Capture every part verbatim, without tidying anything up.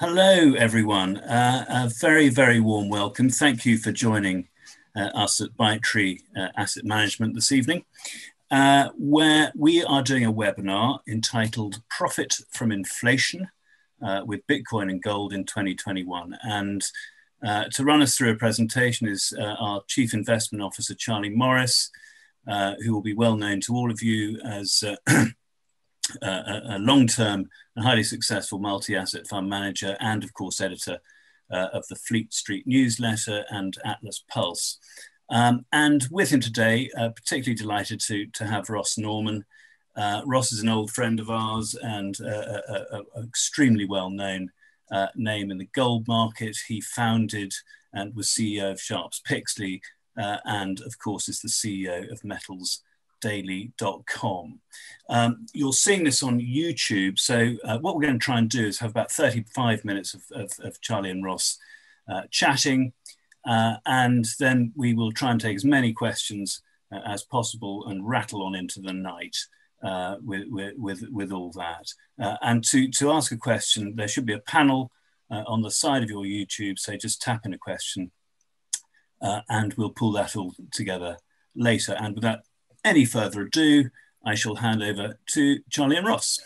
Hello, everyone. Uh, a very, very warm welcome. Thank you for joining uh, us at ByteTree uh, Asset Management this evening, uh, where we are doing a webinar entitled Profit from Inflation uh, with Bitcoin and Gold in twenty twenty-one. And uh, to run us through a presentation is uh, our Chief Investment Officer, Charlie Morris, uh, who will be well known to all of you as uh, Uh, a, a long-term and highly successful multi-asset fund manager and, of course, editor uh, of the Fleet Street newsletter and Atlas Pulse. Um, and with him today, uh, particularly delighted to, to have Ross Norman. Uh, Ross is an old friend of ours and an extremely well-known uh, name in the gold market. He founded and was C E O of Sharps Pixley uh, and, of course, is the C E O of Metals dot daily dot com. Um, you're seeing this on YouTube, so uh, what we're going to try and do is have about thirty-five minutes of, of, of Charlie and Ross uh, chatting, uh, and then we will try and take as many questions uh, as possible and rattle on into the night uh, with, with, with all that. Uh, and to, to ask a question, there should be a panel uh, on the side of your YouTube, so just tap in a question, uh, and we'll pull that all together later. And with that, any further ado, I shall hand over to Charlie and Ross.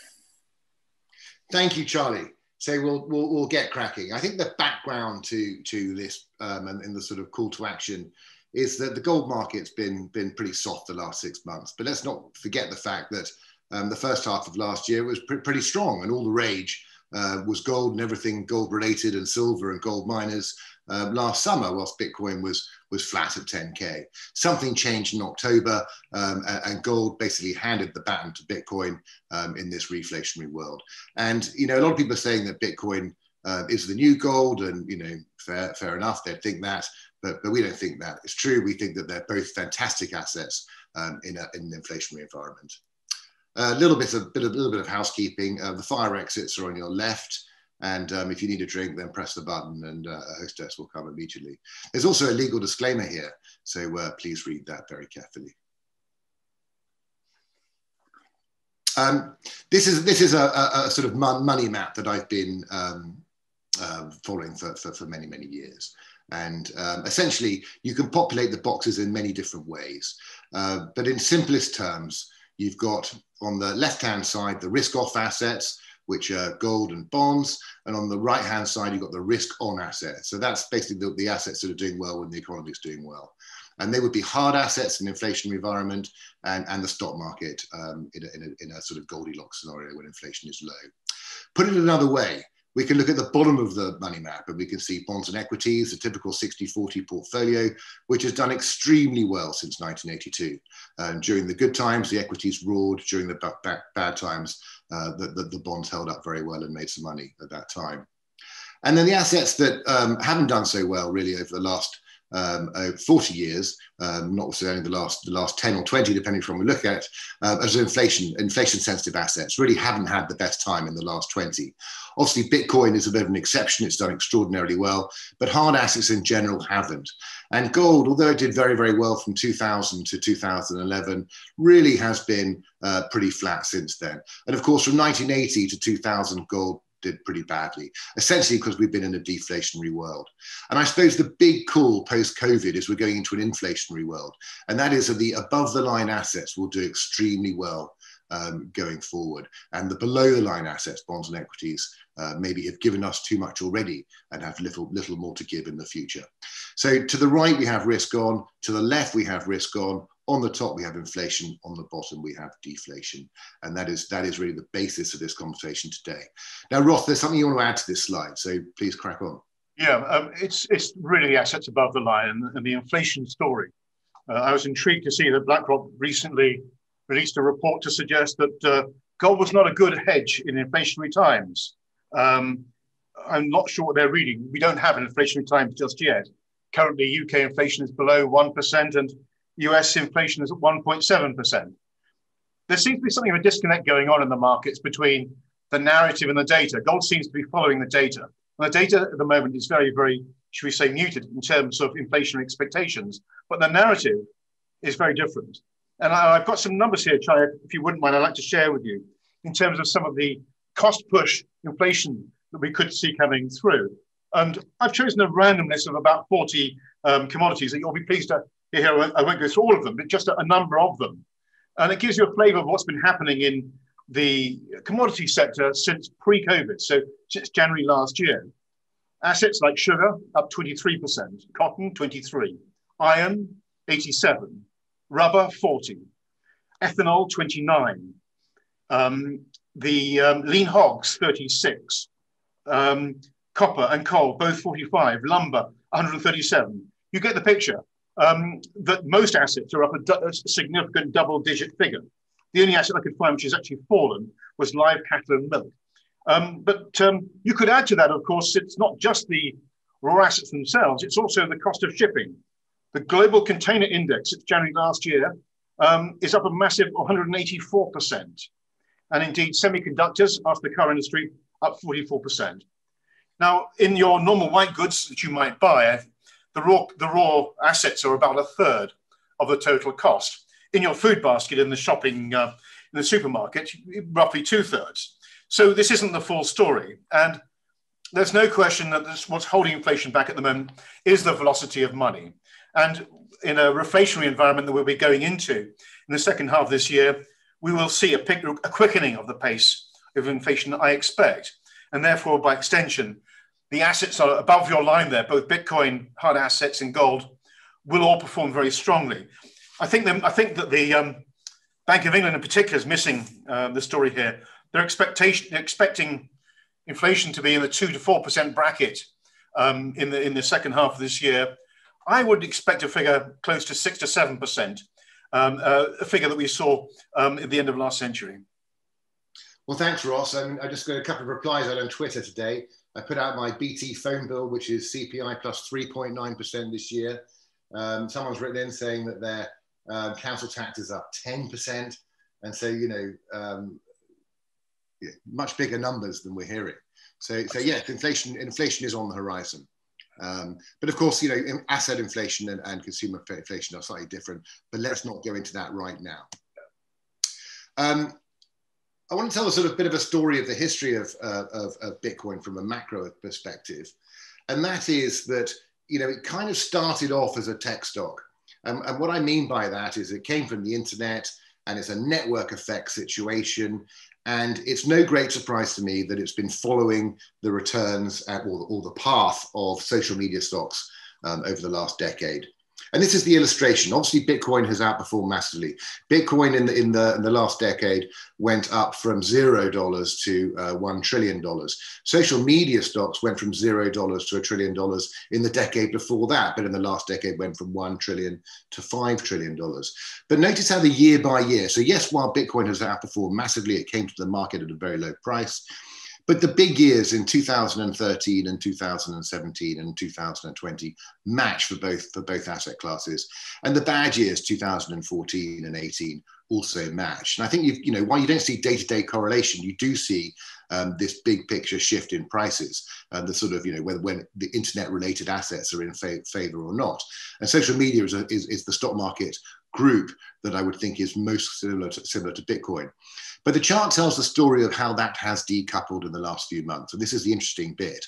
Thank you, Charlie. So we'll, we'll, we'll get cracking. I think the background to, to this um, and, and the sort of call to action is that the gold market's been, been pretty soft the last six months. But let's not forget the fact that um, the first half of last year was pr pretty strong, and all the rage uh, was gold and everything gold related and silver and gold miners. Uh, last summer, whilst Bitcoin was was flat at ten K. Something changed in October, um, and, and gold basically handed the baton to Bitcoin um, in this reflationary world. And, you know, a lot of people are saying that Bitcoin uh, is the new gold, and, you know, fair, fair enough, they'd think that, but, but we don't think that. It's true. We think that they're both fantastic assets um, in, a, in an inflationary environment. A uh, little bit of, bit of, little bit of housekeeping. Uh, the fire exits are on your left. And um, if you need a drink, then press the button and uh, a hostess will come immediately. There's also a legal disclaimer here, so uh, please read that very carefully. Um, this is, this is a, a, a sort of money map that I've been um, uh, following for, for, for many, many years. And um, essentially, you can populate the boxes in many different ways. Uh, but in simplest terms, you've got on the left-hand side, the risk-off assets, which are gold and bonds. And on the right-hand side, you've got the risk-on assets. So that's basically the, the assets that are doing well when the economy is doing well. And they would be hard assets in an inflationary environment and, and the stock market um, in, a, in, a, in a sort of Goldilocks scenario when inflation is low. Put it another way, we can look at the bottom of the money map and we can see bonds and equities, a typical sixty forty portfolio, which has done extremely well since nineteen eighty-two. Um, during the good times, the equities roared. During the ba ba bad times, Uh, the, the, the bonds held up very well and made some money at that time. And then the assets that um, haven't done so well really over the last um, over forty years, um, not necessarily the last, the last ten or twenty, depending from we look at, uh, as inflation, inflation sensitive assets really haven't had the best time in the last twenty. Obviously, Bitcoin is a bit of an exception. It's done extraordinarily well, but hard assets in general haven't. And gold, although it did very, very well from two thousand to two thousand eleven, really has been uh, pretty flat since then. And of course, from nineteen eighty to two thousand, gold did pretty badly, essentially because we've been in a deflationary world. And I suppose the big call post-COVID is we're going into an inflationary world. And that is that the above-the-line assets will do extremely well um, going forward. And the below-the-line assets, bonds and equities, Uh, maybe have given us too much already and have little, little more to give in the future. So to the right, we have risk on, to the left, we have risk on, on the top, we have inflation, on the bottom, we have deflation. And that is, that is really the basis of this conversation today. Now, Ross, there's something you want to add to this slide, so please crack on. Yeah, um, it's, it's really the assets above the line and, and the inflation story. Uh, I was intrigued to see that BlackRock recently released a report to suggest that uh, gold was not a good hedge in inflationary times. Um, I'm not sure what they're reading. We don't have an inflationary times just yet. Currently, U K inflation is below one percent and U S inflation is at one point seven percent. There seems to be something of a disconnect going on in the markets between the narrative and the data. Gold seems to be following the data. And the data at the moment is very, very, should we say, muted in terms of inflationary expectations. But the narrative is very different. And I, I've got some numbers here, Charlie, if you wouldn't mind, I'd like to share with you in terms of some of the cost push inflation that we could see coming through. And I've chosen a random list of about forty um, commodities that you'll be pleased to hear. I won't go through all of them, but just a, a number of them. And it gives you a flavour of what's been happening in the commodity sector since pre-COVID, so since January last year. Assets like sugar, up twenty-three percent, cotton, twenty-three percent, iron, eighty-seven percent, rubber, forty percent, ethanol, twenty-nine percent, um, the um, lean hogs, thirty-six percent, um, copper and coal, both forty-five percent, lumber, one hundred thirty-seven percent. You get the picture um, that most assets are up a, a significant double-digit figure. The only asset I could find which has actually fallen was live cattle and milk. Um, but um, you could add to that, of course, it's not just the raw assets themselves, it's also the cost of shipping. The global container index since January last year um, is up a massive one hundred eighty-four percent. And indeed, semiconductors, after the car industry, up forty-four percent. Now, in your normal white goods that you might buy, the raw, the raw assets are about a third of the total cost. In your food basket, in the shopping, uh, in the supermarket, roughly two thirds. So this isn't the full story. And there's no question that this, what's holding inflation back at the moment is the velocity of money. And in a reflationary environment that we'll be going into in the second half of this year, we will see a, pick, a quickening of the pace of inflation that I expect. And therefore, by extension, the assets are above your line there, both Bitcoin, hard assets and gold, will all perform very strongly. I think, them, I think that the um, Bank of England in particular is missing uh, the story here. They're expectation, expecting inflation to be in the two to four percent bracket um, in, the, in the second half of this year. I would expect a figure close to six to seven percent, um, uh, a figure that we saw um, at the end of last century. Well, thanks, Ross. I mean, I just got a couple of replies out on Twitter today. I put out my B T phone bill, which is C P I plus three point nine percent this year. Um, someone's written in saying that their um, council tax is up ten percent. And so, you know, um, much bigger numbers than we're hearing. So, so yeah, inflation, inflation is on the horizon. Um, but of course, you know, asset inflation and, and consumer inflation are slightly different, but let's not go into that right now. Um, I want to tell a sort of bit of a story of the history of, uh, of, of Bitcoin from a macro perspective. And that is that, you know, it kind of started off as a tech stock. Um, and what I mean by that is it came from the internet and it's a network effect situation. And it's no great surprise to me that it's been following the returns at, or, or the path of social media stocks um, over the last decade. And this is the illustration. Obviously, Bitcoin has outperformed massively. Bitcoin in the, in the, in the last decade went up from zero dollars to uh, one trillion dollars. Social media stocks went from zero dollars to a trillion dollars in the decade before that, but in the last decade went from one trillion dollars to five trillion dollars. But notice how the year by year, so yes, while Bitcoin has outperformed massively, it came to the market at a very low price. But the big years in two thousand thirteen and two thousand seventeen and two thousand twenty match for both, for both asset classes. And the bad years, two thousand fourteen and eighteen, also match. And I think, you've, you know, while you don't see day-to-day correlation, you do see um, this big picture shift in prices and the sort of, you know, whether when the internet-related assets are in fa favor or not. And social media is, a, is, is the stock market group that I would think is most similar to, similar to Bitcoin. But the chart tells the story of how that has decoupled in the last few months. And this is the interesting bit.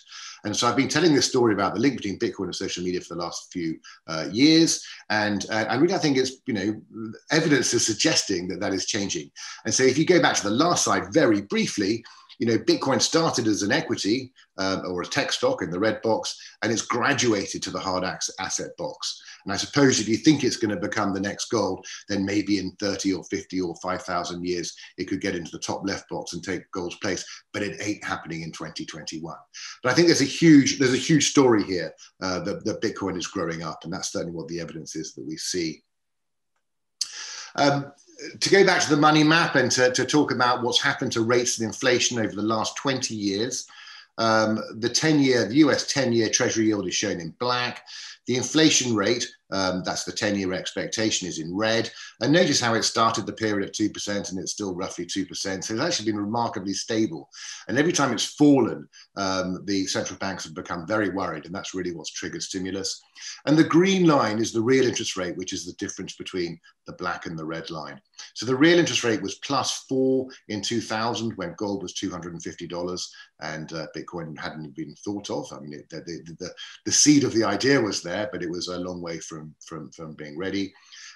And so I've been telling this story about the link between Bitcoin and social media for the last few uh, years. And, uh, and really I think it's, you know, evidence is suggesting that that is changing. And so if you go back to the last slide very briefly, you know, Bitcoin started as an equity um, or a tech stock in the red box, and it's graduated to the hard asset box. And I suppose if you think it's going to become the next gold, then maybe in thirty or fifty or five thousand years, it could get into the top left box and take gold's place, but it ain't happening in twenty twenty-one. But I think there's a huge, there's a huge story here uh, that, that Bitcoin is growing up, and that's certainly what the evidence is that we see. Um, To go back to the money map and to, to talk about what's happened to rates and inflation over the last twenty years, um, the ten-year, the U S ten-year Treasury yield is shown in black. The inflation rate Um, that's the ten-year expectation is in red. And notice how it started the period at two percent and it's still roughly two percent. So it's actually been remarkably stable. And every time it's fallen, um, the central banks have become very worried, and that's really what's triggered stimulus. And the green line is the real interest rate, which is the difference between the black and the red line. So the real interest rate was plus four in two thousand when gold was two hundred fifty dollars and uh, Bitcoin hadn't been thought of. I mean, it, the, the, the seed of the idea was there, but it was a long way from, from, from being ready.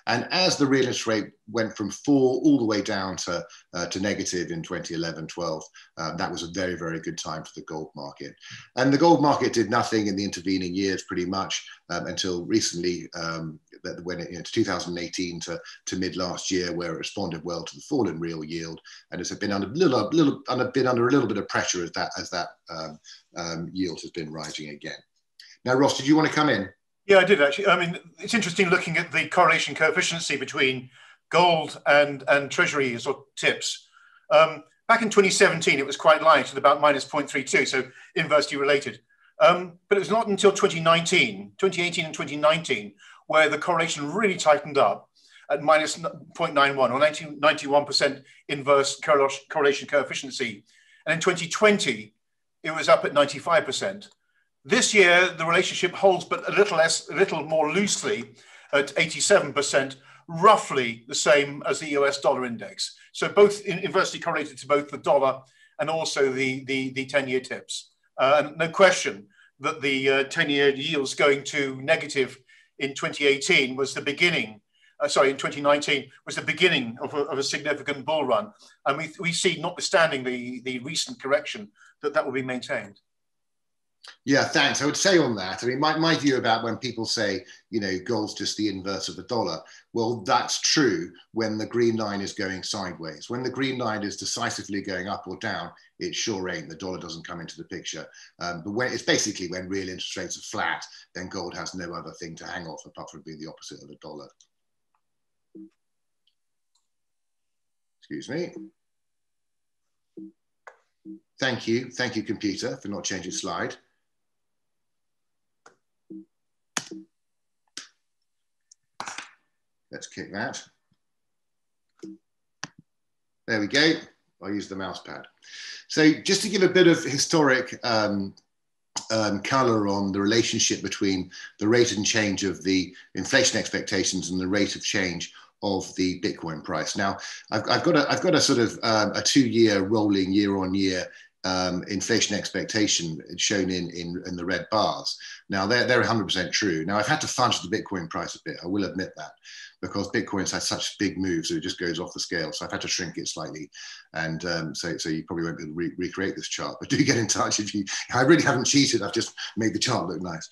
And as the real interest rate went from four all the way down to, uh, to negative in twenty eleven, twelve, um, that was a very, very good time for the gold market. And the gold market did nothing in the intervening years pretty much um, until recently, um, when it, you know, two thousand eighteen to, to mid last year, where it responded well to the fall in real yield. And it's been under a little, little, under, been under a little bit of pressure as that, as that um, um, yield has been rising again. Now, Ross, did you want to come in? Yeah, I did actually. I mean, it's interesting looking at the correlation coefficient between gold and, and treasuries or tips. Um, back in twenty seventeen, it was quite light at about minus zero point three two, so inversely related. Um, but it was not until twenty nineteen, twenty eighteen and twenty nineteen, where the correlation really tightened up at minus zero point nine one or ninety-one percent inverse correlation coefficient. And in twenty twenty, it was up at ninety-five percent. This year, the relationship holds, but a little less, a little more loosely at eighty-seven percent, roughly the same as the U S dollar index. So both in, inversely correlated to both the dollar and also the, the, the ten-year tips. Uh, and no question that the uh, ten-year yields going to negative in twenty eighteen was the beginning, uh, sorry, in twenty nineteen was the beginning of a, of a significant bull run. And we, we see, notwithstanding the, the recent correction, that that will be maintained. Yeah, thanks. I would say on that, I mean, my, my view about when people say, you know, gold's just the inverse of the dollar, well, that's true when the green line is going sideways. When the green line is decisively going up or down, it sure ain't. The dollar doesn't come into the picture. Um, but when, it's basically when real interest rates are flat, then gold has no other thing to hang off apart from being the opposite of the dollar. Excuse me. Thank you. Thank you, computer, for not changing slide. Let's kick that. There we go. I'll use the mouse pad. So just to give a bit of historic um, um, color on the relationship between the rate and change of the inflation expectations and the rate of change of the Bitcoin price. Now, I've, I've got a, I've got a sort of um, a two-year rolling year-on-year um, inflation expectation shown in, in, in the red bars. Now, they're, they're one hundred percent true. Now, I've had to fudge the Bitcoin price a bit, I will admit that, because Bitcoin's had such big moves that it just goes off the scale. So I've had to shrink it slightly. And um, so, so you probably won't be able to re recreate this chart, but do get in touch if you, I really haven't cheated, I've just made the chart look nice.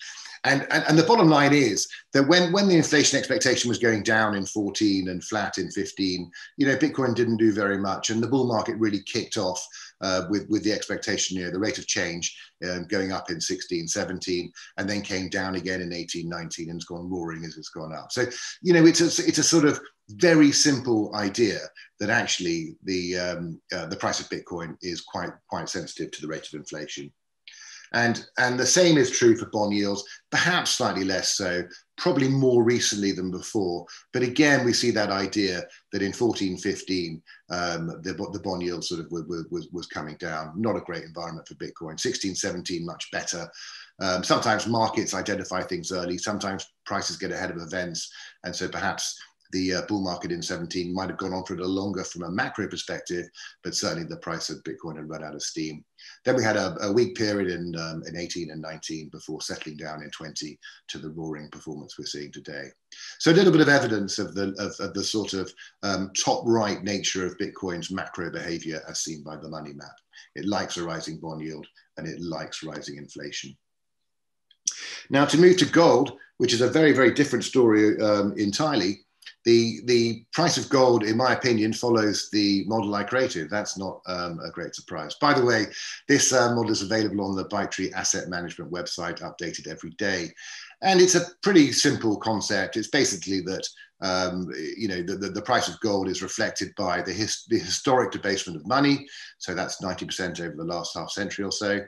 And, and, and the bottom line is that when, when the inflation expectation was going down in fourteen and flat in fifteen, you know, Bitcoin didn't do very much. And the bull market really kicked off uh, with, with the expectation, you know, the rate of change um, going up in sixteen, seventeen, and then came down again in eighteen, nineteen, and it's gone roaring as it's gone up. So, you know, it's a, it's a sort of very simple idea that actually the, um, uh, the price of Bitcoin is quite, quite sensitive to the rate of inflation. And, and the same is true for bond yields, perhaps slightly less so, probably more recently than before. But again, we see that idea that in fourteen, fifteen, um, the, the bond yield sort of was, was, was coming down. Not a great environment for Bitcoin. sixteen, seventeen, much better. Um, sometimes markets identify things early. Sometimes prices get ahead of events. And so perhaps the uh, bull market in seventeen might have gone on for a little longer from a macro perspective, but certainly the price of Bitcoin had run out of steam. Then we had a, a weak period in, um, in eighteen and nineteen before settling down in twenty to the roaring performance we're seeing today. So a little bit of evidence of the, of, of the sort of um, top right nature of Bitcoin's macro behavior as seen by the money map. It likes a rising bond yield and it likes rising inflation. Now to move to gold, which is a very, very different story um, entirely. The, the price of gold, in my opinion, follows the model I created. That's not um, a great surprise. By the way, this uh, model is available on the ByteTree asset management website, updated every day. And it's a pretty simple concept. It's basically that um, you know, the, the, the price of gold is reflected by the, his, the historic debasement of money. So that's ninety percent over the last half century or so.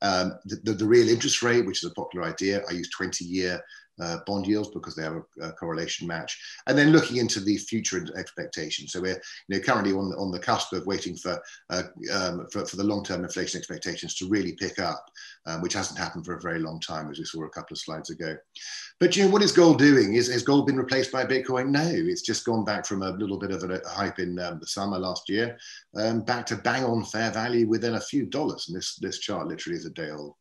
Um, the, the, the real interest rate, which is a popular idea. I use twenty-year uh, bond yields because they have a, a correlation match. And then looking into the future expectations. So we're you know, currently on the, on the cusp of waiting for, uh, um, for, for the long-term inflation expectations to really pick up, um, which hasn't happened for a very long time, as we saw a couple of slides ago. But you know, what is gold doing? Is, has gold been replaced by Bitcoin? No, it's just gone back from a little bit of a, a hype in um, the summer last year, um, back to bang on fair value within a few dollars. And this, this chart literally is a day old.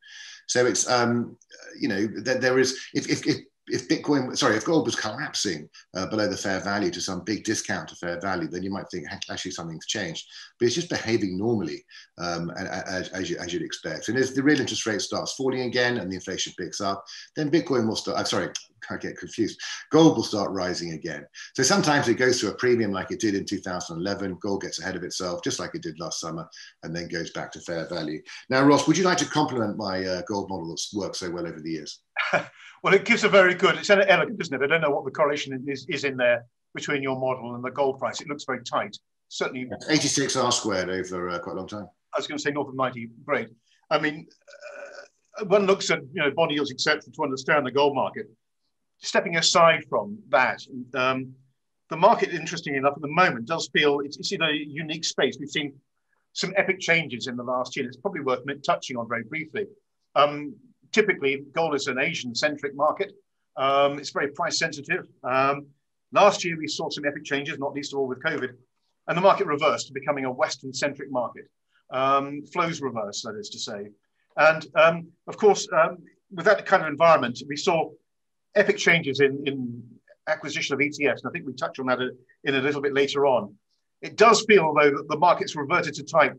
So it's, um, you know, there, there is, if, if, if, if Bitcoin, sorry, if gold was collapsing uh, below the fair value to some big discount to fair value, then you might think actually something's changed, but it's just behaving normally um, as, as, you, as you'd expect. And if the real interest rate starts falling again and the inflation picks up, then Bitcoin will start, I'm sorry, I get confused. Gold will start rising again. So sometimes it goes to a premium like it did in two thousand eleven. Gold gets ahead of itself, just like it did last summer, and then goes back to fair value. Now, Ross, would you like to compliment my uh, gold model that's worked so well over the years? Well, it gives a very good, it's elegant, isn't it? I don't know what the correlation is, is in there between your model and the gold price. It looks very tight. Certainly. eighty-six R squared over uh, quite a long time. I was going to say north of ninety, great. I mean, uh, one looks at, you know, bond yields, et cetera, to understand the gold market. Stepping aside from that, um, the market, interestingly enough, at the moment does feel it's, it's in a unique space. We've seen some epic changes in the last year. It's probably worth touching on very briefly. Um, typically, gold is an Asian-centric market. Um, it's very price-sensitive. Um, last year, we saw some epic changes, not least of all with COVID, and the market reversed to becoming a Western-centric market. Um, flows reversed, that is to say. And, um, of course, um, with that kind of environment, we saw epic changes in, in acquisition of E T Fs, and I think we touch on that in a little bit later on. It does feel, though, that the market's reverted to type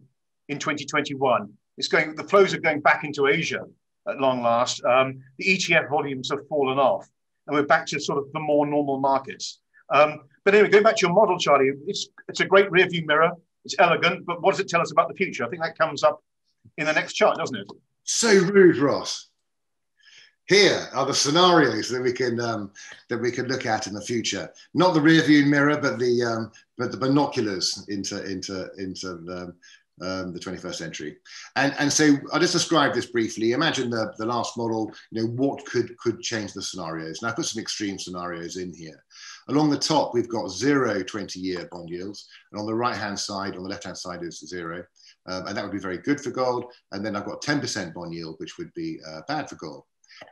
in twenty twenty-one. It's going, the flows are going back into Asia at long last. Um, the E T F volumes have fallen off, and we're back to sort of the more normal markets. Um, but anyway, going back to your model, Charlie, it's, it's a great rearview mirror. It's elegant, but what does it tell us about the future? I think that comes up in the next chart, doesn't it? So rude, Ross. Here are the scenarios that we can um, that we can look at in the future. Not the rearview mirror, but the um, but the binoculars into into into the, um, the twenty-first century. And and so I'll just describe this briefly. Imagine the the last model. You know, what could could change the scenarios? And I put some extreme scenarios in here. Along the top, we've got zero twenty-year bond yields, and on the right-hand side, on the left-hand side is zero. Um, and that would be very good for gold. And then I've got ten percent bond yield, which would be uh, bad for gold.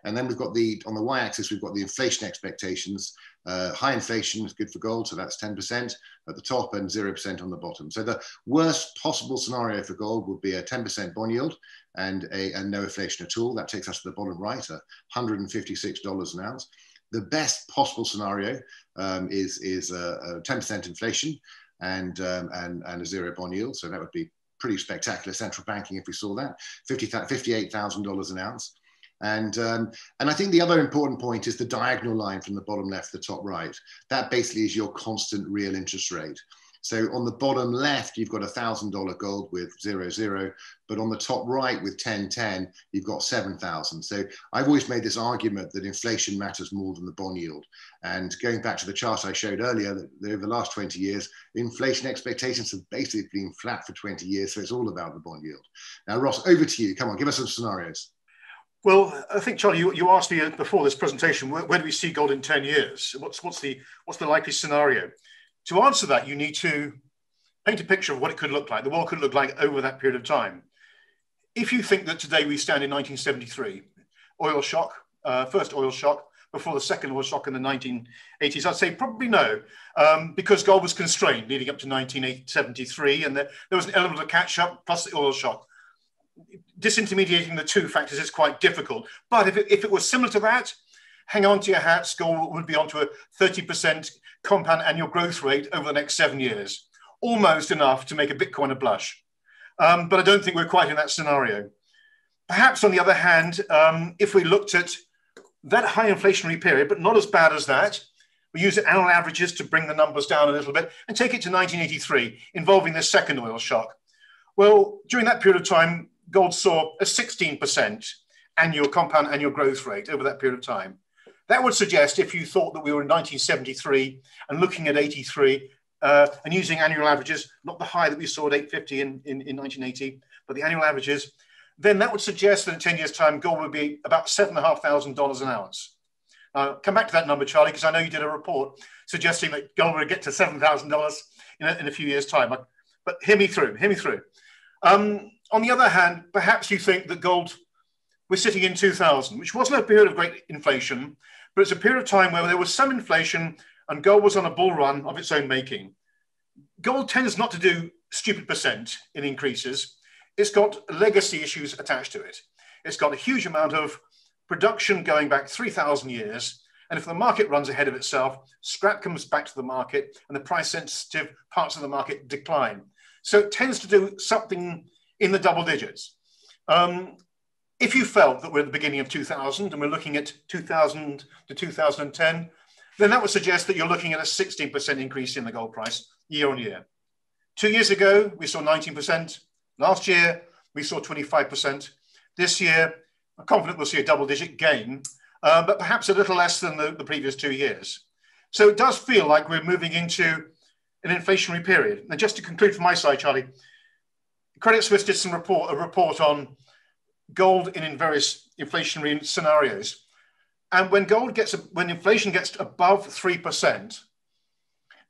And then we've got the, on the y-axis, we've got the inflation expectations. Uh, high inflation is good for gold, so that's ten percent at the top and zero percent on the bottom. So the worst possible scenario for gold would be a ten percent bond yield and, a, and no inflation at all. That takes us to the bottom right, one hundred fifty-six dollars an ounce. The best possible scenario um, is, is a, a ten percent inflation and, um, and, and a zero bond yield, so that would be pretty spectacular central banking if we saw that, fifty-eight thousand dollars an ounce. And, um, and I think the other important point is the diagonal line from the bottom left to the top right. That basically is your constant real interest rate. So on the bottom left, you've got one thousand dollar gold with zero, zero, but on the top right with ten ten, you've got seven thousand. So I've always made this argument that inflation matters more than the bond yield. And going back to the chart I showed earlier, that over the last twenty years, inflation expectations have basically been flat for twenty years. So it's all about the bond yield. Now, Ross, over to you. Come on, give us some scenarios. Well, I think, Charlie, you, you asked me before this presentation, where, where do we see gold in ten years? What's, what's, the, what's the likely scenario? To answer that, you need to paint a picture of what it could look like, the world could look like over that period of time. If you think that today we stand in nineteen seventy-three, oil shock, uh, first oil shock, before the second oil shock in the nineteen eighties, I'd say probably no, um, because gold was constrained leading up to nineteen seventy-three, and there, there was an element of catch-up plus the oil shock. Disintermediating the two factors is quite difficult, but if it, if it was similar to that, hang on to your hats, gold would be onto a thirty percent compound annual growth rate over the next seven years, almost enough to make a Bitcoiner blush. Um, but I don't think we're quite in that scenario. Perhaps on the other hand, um, if we looked at that high inflationary period, but not as bad as that, we use annual averages to bring the numbers down a little bit and take it to nineteen eighty-three, involving the second oil shock. Well, during that period of time, gold saw a sixteen percent annual compound annual growth rate over that period of time. That would suggest if you thought that we were in nineteen seventy-three and looking at eighty-three uh, and using annual averages, not the high that we saw at eight fifty in, in, in nineteen eighty, but the annual averages, then that would suggest that in ten years' time, gold would be about seven thousand five hundred dollars an ounce. Uh, come back to that number, Charlie, because I know you did a report suggesting that gold would get to seven thousand dollars in, in a few years' time. But hear me through, hear me through. Um, on the other hand, perhaps you think that gold, we're sitting in two thousand, which wasn't a period of great inflation, but it's a period of time where there was some inflation and gold was on a bull run of its own making. Gold tends not to do stupid percent in increases. It's got legacy issues attached to it. It's got a huge amount of production going back three thousand years. And if the market runs ahead of itself, scrap comes back to the market and the price sensitive parts of the market decline. So it tends to do something in the double digits. Um, if you felt that we're at the beginning of two thousand and we're looking at two thousand to two thousand ten, then that would suggest that you're looking at a sixteen percent increase in the gold price year on year. Two years ago, we saw nineteen percent. Last year, we saw twenty-five percent. This year, I'm confident we'll see a double-digit gain, uh, but perhaps a little less than the, the previous two years. So it does feel like we're moving into an inflationary period. And just to conclude from my side, Charlie, Credit Suisse did some report, a report on gold in, in various inflationary scenarios. And when gold gets, when inflation gets above three percent,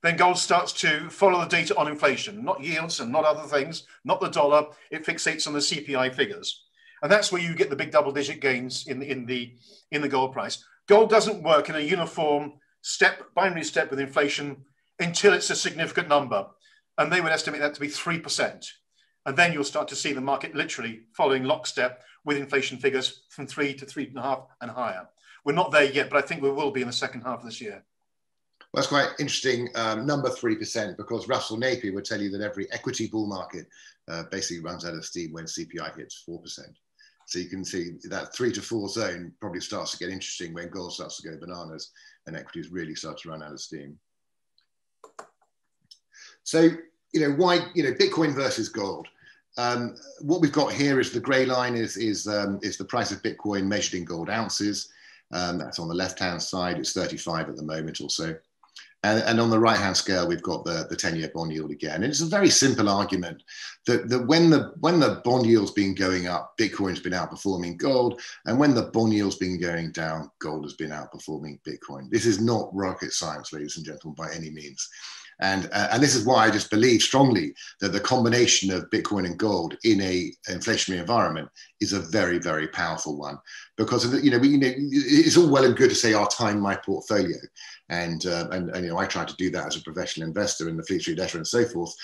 then gold starts to follow the data on inflation, not yields and not other things, not the dollar. It fixates on the C P I figures. And that's where you get the big double-digit gains in the, in, the, in the gold price. Gold doesn't work in a uniform step, binary step with inflation until it's a significant number. And they would estimate that to be three percent. And then you'll start to see the market literally following lockstep with inflation figures from three to three and a half and higher. We're not there yet, but I think we will be in the second half of this year. Well, that's quite interesting, um, number three percent, because Russell Napier would tell you that every equity bull market uh, basically runs out of steam when C P I hits four percent. So you can see that three to four zone probably starts to get interesting when gold starts to go bananas and equities really start to run out of steam. So, you know, why, you know, Bitcoin versus gold. Um, what we've got here is the gray line is, is, um, is the price of Bitcoin measured in gold ounces. Um, that's on the left-hand side, it's thirty-five at the moment or so. And, and on the right-hand scale, we've got the, the ten-year bond yield again. And it's a very simple argument that, that when, the, when the bond yield's been going up, Bitcoin's been outperforming gold. And when the bond yield's been going down, gold has been outperforming Bitcoin. This is not rocket science, ladies and gentlemen, by any means. And, uh, and this is why I just believe strongly that the combination of Bitcoin and gold in an inflationary environment is a very, very powerful one. Because, you know, we, you know, it's all well and good to say, I'll time my portfolio. And, uh, and, and, you know, I try to do that as a professional investor in the Fleet Street letter and so forth,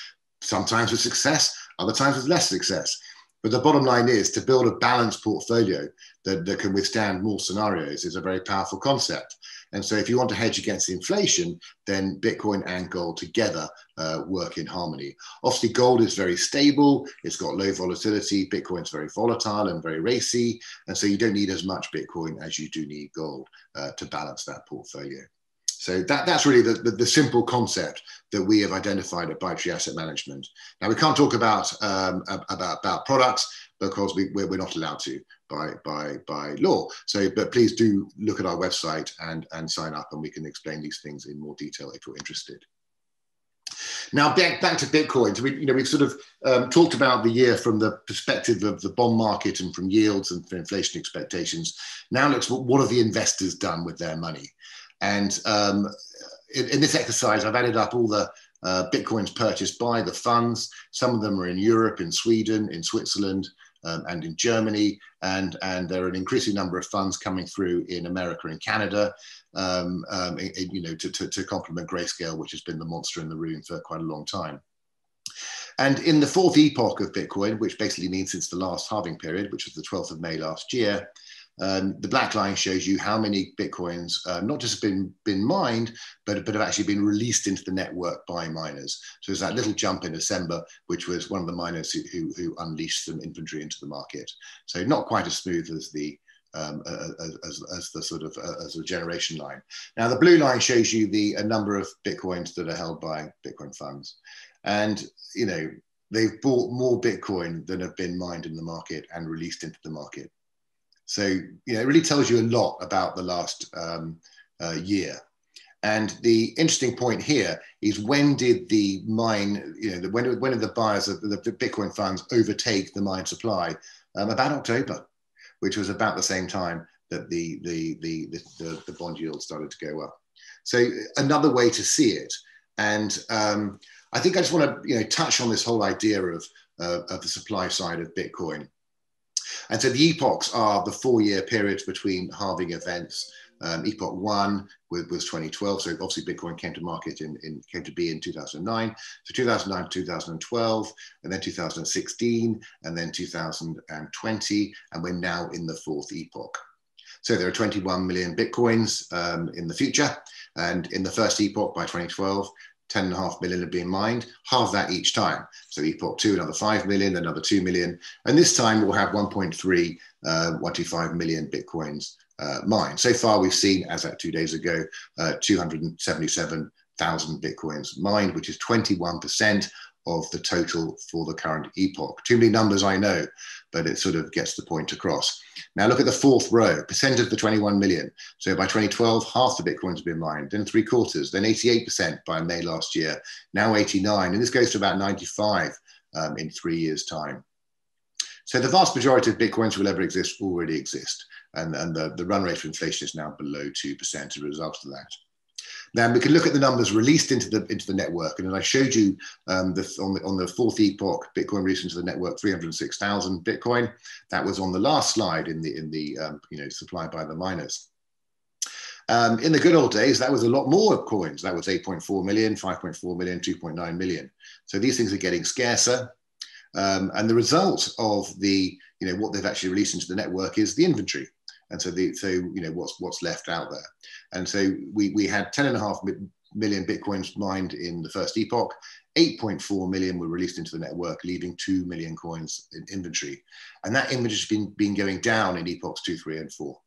sometimes with success, other times with less success. But the bottom line is to build a balanced portfolio that, that can withstand more scenarios is a very powerful concept. And so if you want to hedge against inflation, then Bitcoin and gold together uh, work in harmony. Obviously, gold is very stable. It's got low volatility. Bitcoin's very volatile and very racy. And so you don't need as much Bitcoin as you do need gold uh, to balance that portfolio. So that, that's really the, the, the simple concept that we have identified at ByteTree Asset Management. Now, we can't talk about, um, about, about products because we, we're not allowed to by, by, by law. So, but please do look at our website and, and sign up and we can explain these things in more detail if you're interested. Now, back, back to Bitcoin. So we, you know, we've sort of um, talked about the year from the perspective of the bond market and from yields and from inflation expectations. Now let's look at what have the investors done with their money? And um, in, in this exercise, I've added up all the uh, Bitcoins purchased by the funds. Some of them are in Europe, in Sweden, in Switzerland, um, and in Germany. And, and there are an increasing number of funds coming through in America and Canada, um, um, in, you know, to, to, to complement Grayscale, which has been the monster in the room for quite a long time. And in the fourth epoch of Bitcoin, which basically means since the last halving period, which was the twelfth of May last year, Um, the black line shows you how many Bitcoins uh, not just have been, been mined, but, but have actually been released into the network by miners. So there's that little jump in December, which was one of the miners who, who, who unleashed some inventory into the market. So not quite as smooth as the, um, as, as, as the sort of uh, as the generation line. Now, the blue line shows you the a number of Bitcoins that are held by Bitcoin funds. And, you know, they've bought more Bitcoin than have been mined in the market and released into the market. So, you know, it really tells you a lot about the last um, uh, year. And the interesting point here is when did the mine, you know, when, when did the buyers of the Bitcoin funds overtake the mine supply? Um, about October, which was about the same time that the, the, the, the, the bond yield started to go up. So another way to see it. And um, I think I just want to you know, touch on this whole idea of, uh, of the supply side of Bitcoin. And so the epochs are the four-year periods between halving events. Um, Epoch one was, was twenty twelve, so obviously Bitcoin came to market in, in came to be in two thousand nine. So two thousand nine, two thousand twelve, and then two thousand sixteen, and then two thousand twenty, and we're now in the fourth epoch. So there are twenty-one million Bitcoins um, in the future, and in the first epoch by twenty twelve, ten and a half million had been mined, half that each time. So epoch two, another five million, another two million, and this time we'll have one point three, uh, one hundred twenty-five million Bitcoins Uh, mine. So far, we've seen, as at two days ago, uh, two hundred seventy-seven thousand Bitcoins mined, which is twenty-one percent of the total for the current epoch. Too many numbers, I know, but it sort of gets the point across. Now look at the fourth row, percent of the twenty-one million. So by twenty twelve, half the Bitcoins have been mined, then three quarters, then eighty-eight percent by May last year, now eighty-nine, and this goes to about ninety-five um, in three years' time. So the vast majority of Bitcoins will ever exist already exist. And, and the, the run rate for inflation is now below two percent as a result of that. Now we can look at the numbers released into the, into the network. And as I showed you um, the, on, the, on the fourth epoch, Bitcoin released into the network, three hundred six thousand Bitcoin. That was on the last slide in the, in the um, you know, supply by the miners. Um, in the good old days, that was a lot more coins. That was eight point four million, five point four million, two point nine million. So these things are getting scarcer. Um, and the result of the, you know, what they've actually released into the network is the inventory. And so, the, so you know, what's, what's left out there. And so we, we had ten and a half million Bitcoins mined in the first epoch, eight point four million were released into the network, leaving two million coins in inventory. And that inventory has been, been going down in epochs two, three, and four.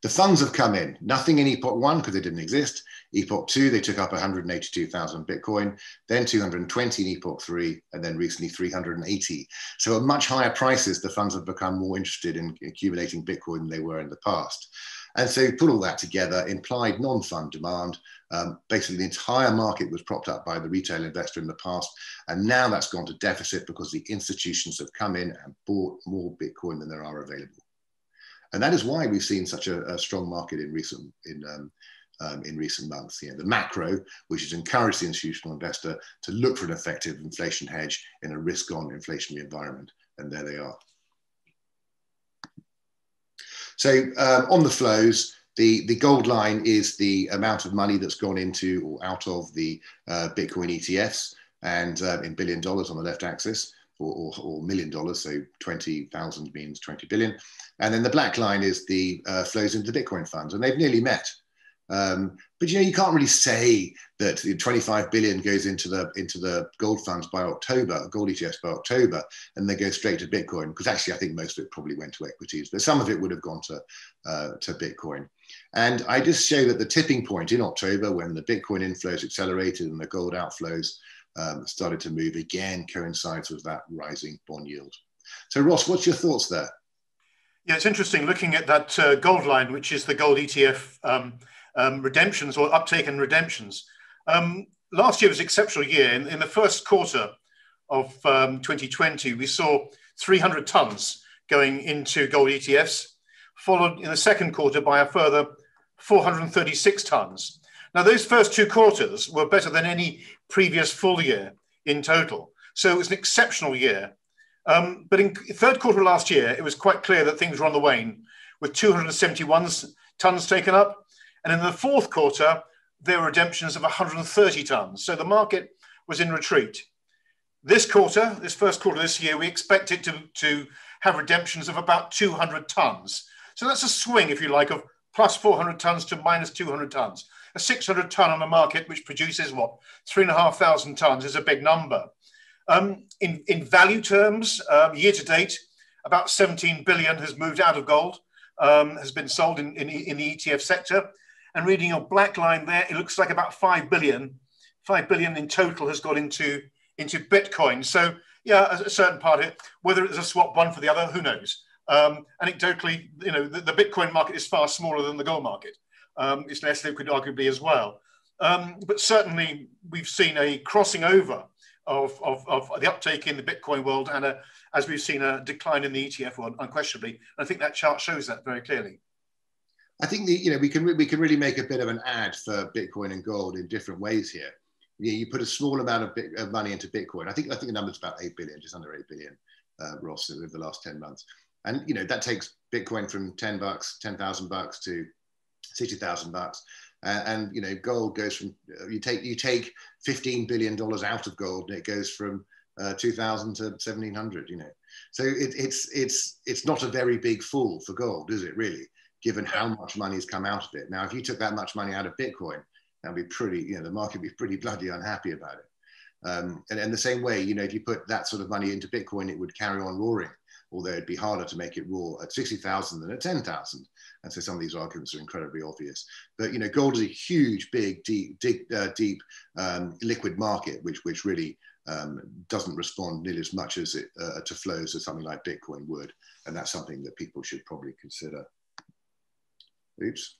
The funds have come in, nothing in epoch one because they didn't exist. Epoch two, they took up one hundred eighty-two thousand Bitcoin, then two hundred twenty in epoch three, and then recently three hundred eighty. So at much higher prices, the funds have become more interested in accumulating Bitcoin than they were in the past. And so put all that together, implied non-fund demand. Um, basically, the entire market was propped up by the retail investor in the past. And now that's gone to deficit because the institutions have come in and bought more Bitcoin than there are available. And that is why we've seen such a, a strong market in recent in um, um, in recent months. You know, the macro, which has encouraged the institutional investor to look for an effective inflation hedge in a risk-on inflationary environment, and there they are. So um, on the flows, the the gold line is the amount of money that's gone into or out of the uh, Bitcoin E T Fs, and uh, in billion dollars on the left axis. Or, or million dollars, so twenty thousand means twenty billion. And then the black line is the uh, flows into the Bitcoin funds, and they've nearly met. Um, but you know, you can't really say that twenty-five billion goes into the into the gold funds by October, gold E T Fs by October, and they go straight to Bitcoin, because actually I think most of it probably went to equities, but some of it would have gone to, uh, to Bitcoin. And I just show that the tipping point in October, when the Bitcoin inflows accelerated and the gold outflows Um, started to move again, coincides with that rising bond yield. So Ross, what's your thoughts there? Yeah, it's interesting looking at that uh, gold line, which is the gold E T F um, um, redemptions or uptake and redemptions. Um, last year was an exceptional year. In, in the first quarter of um, twenty twenty, we saw three hundred tons going into gold E T Fs, followed in the second quarter by a further four hundred thirty-six tons. Now, those first two quarters were better than any previous full year in total. So it was an exceptional year. Um, but in third quarter of last year, it was quite clear that things were on the wane, with two hundred seventy-one tons taken up. And in the fourth quarter, there were redemptions of one hundred thirty tons. So the market was in retreat. This quarter, this first quarter this year, we expect it to, to have redemptions of about two hundred tons. So that's a swing, if you like, of plus four hundred tons to minus two hundred tons. A six hundred ton on a market which produces what, three and a half thousand tons is a big number. Um, in, in value terms, um, year to date, about seventeen billion has moved out of gold, um, has been sold in, in, in the E T F sector. And reading your black line there, it looks like about five billion, five billion in total has got into, into Bitcoin. So yeah, a certain part of it, whether it's a swap one for the other, who knows? Um, anecdotally, you know, the, the Bitcoin market is far smaller than the gold market. Um, it's less liquid, arguably, as well. Um, but certainly, we've seen a crossing over of, of, of the uptake in the Bitcoin world, and a, as we've seen, a decline in the E T F world, unquestionably. And I think that chart shows that very clearly. I think the, you know, we can we can really make a bit of an ad for Bitcoin and gold in different ways here. You, you put a small amount of, bit, of money into Bitcoin. I think I think the number's about eight billion, just under eight billion, uh, Ross, over the last ten months. And you know that takes Bitcoin from ten bucks, ten thousand bucks to sixty thousand bucks. Uh, and you know gold goes from uh, you take you take fifteen billion dollars out of gold, and it goes from uh, two thousand to seventeen hundred. You know, so it, it's it's it's not a very big fall for gold, is it really? Given how much money has come out of it. Now, if you took that much money out of Bitcoin, that'd be pretty, you know, the market would be pretty bloody unhappy about it. Um, and, and the same way, you know, if you put that sort of money into Bitcoin, it would carry on roaring, although it'd be harder to make it roar at sixty thousand than at ten thousand. And so some of these arguments are incredibly obvious. But, you know, gold is a huge, big, deep, deep, uh, deep um, liquid market, which, which really um, doesn't respond nearly as much as it, uh, to flows as something like Bitcoin would. And that's something that people should probably consider. Oops.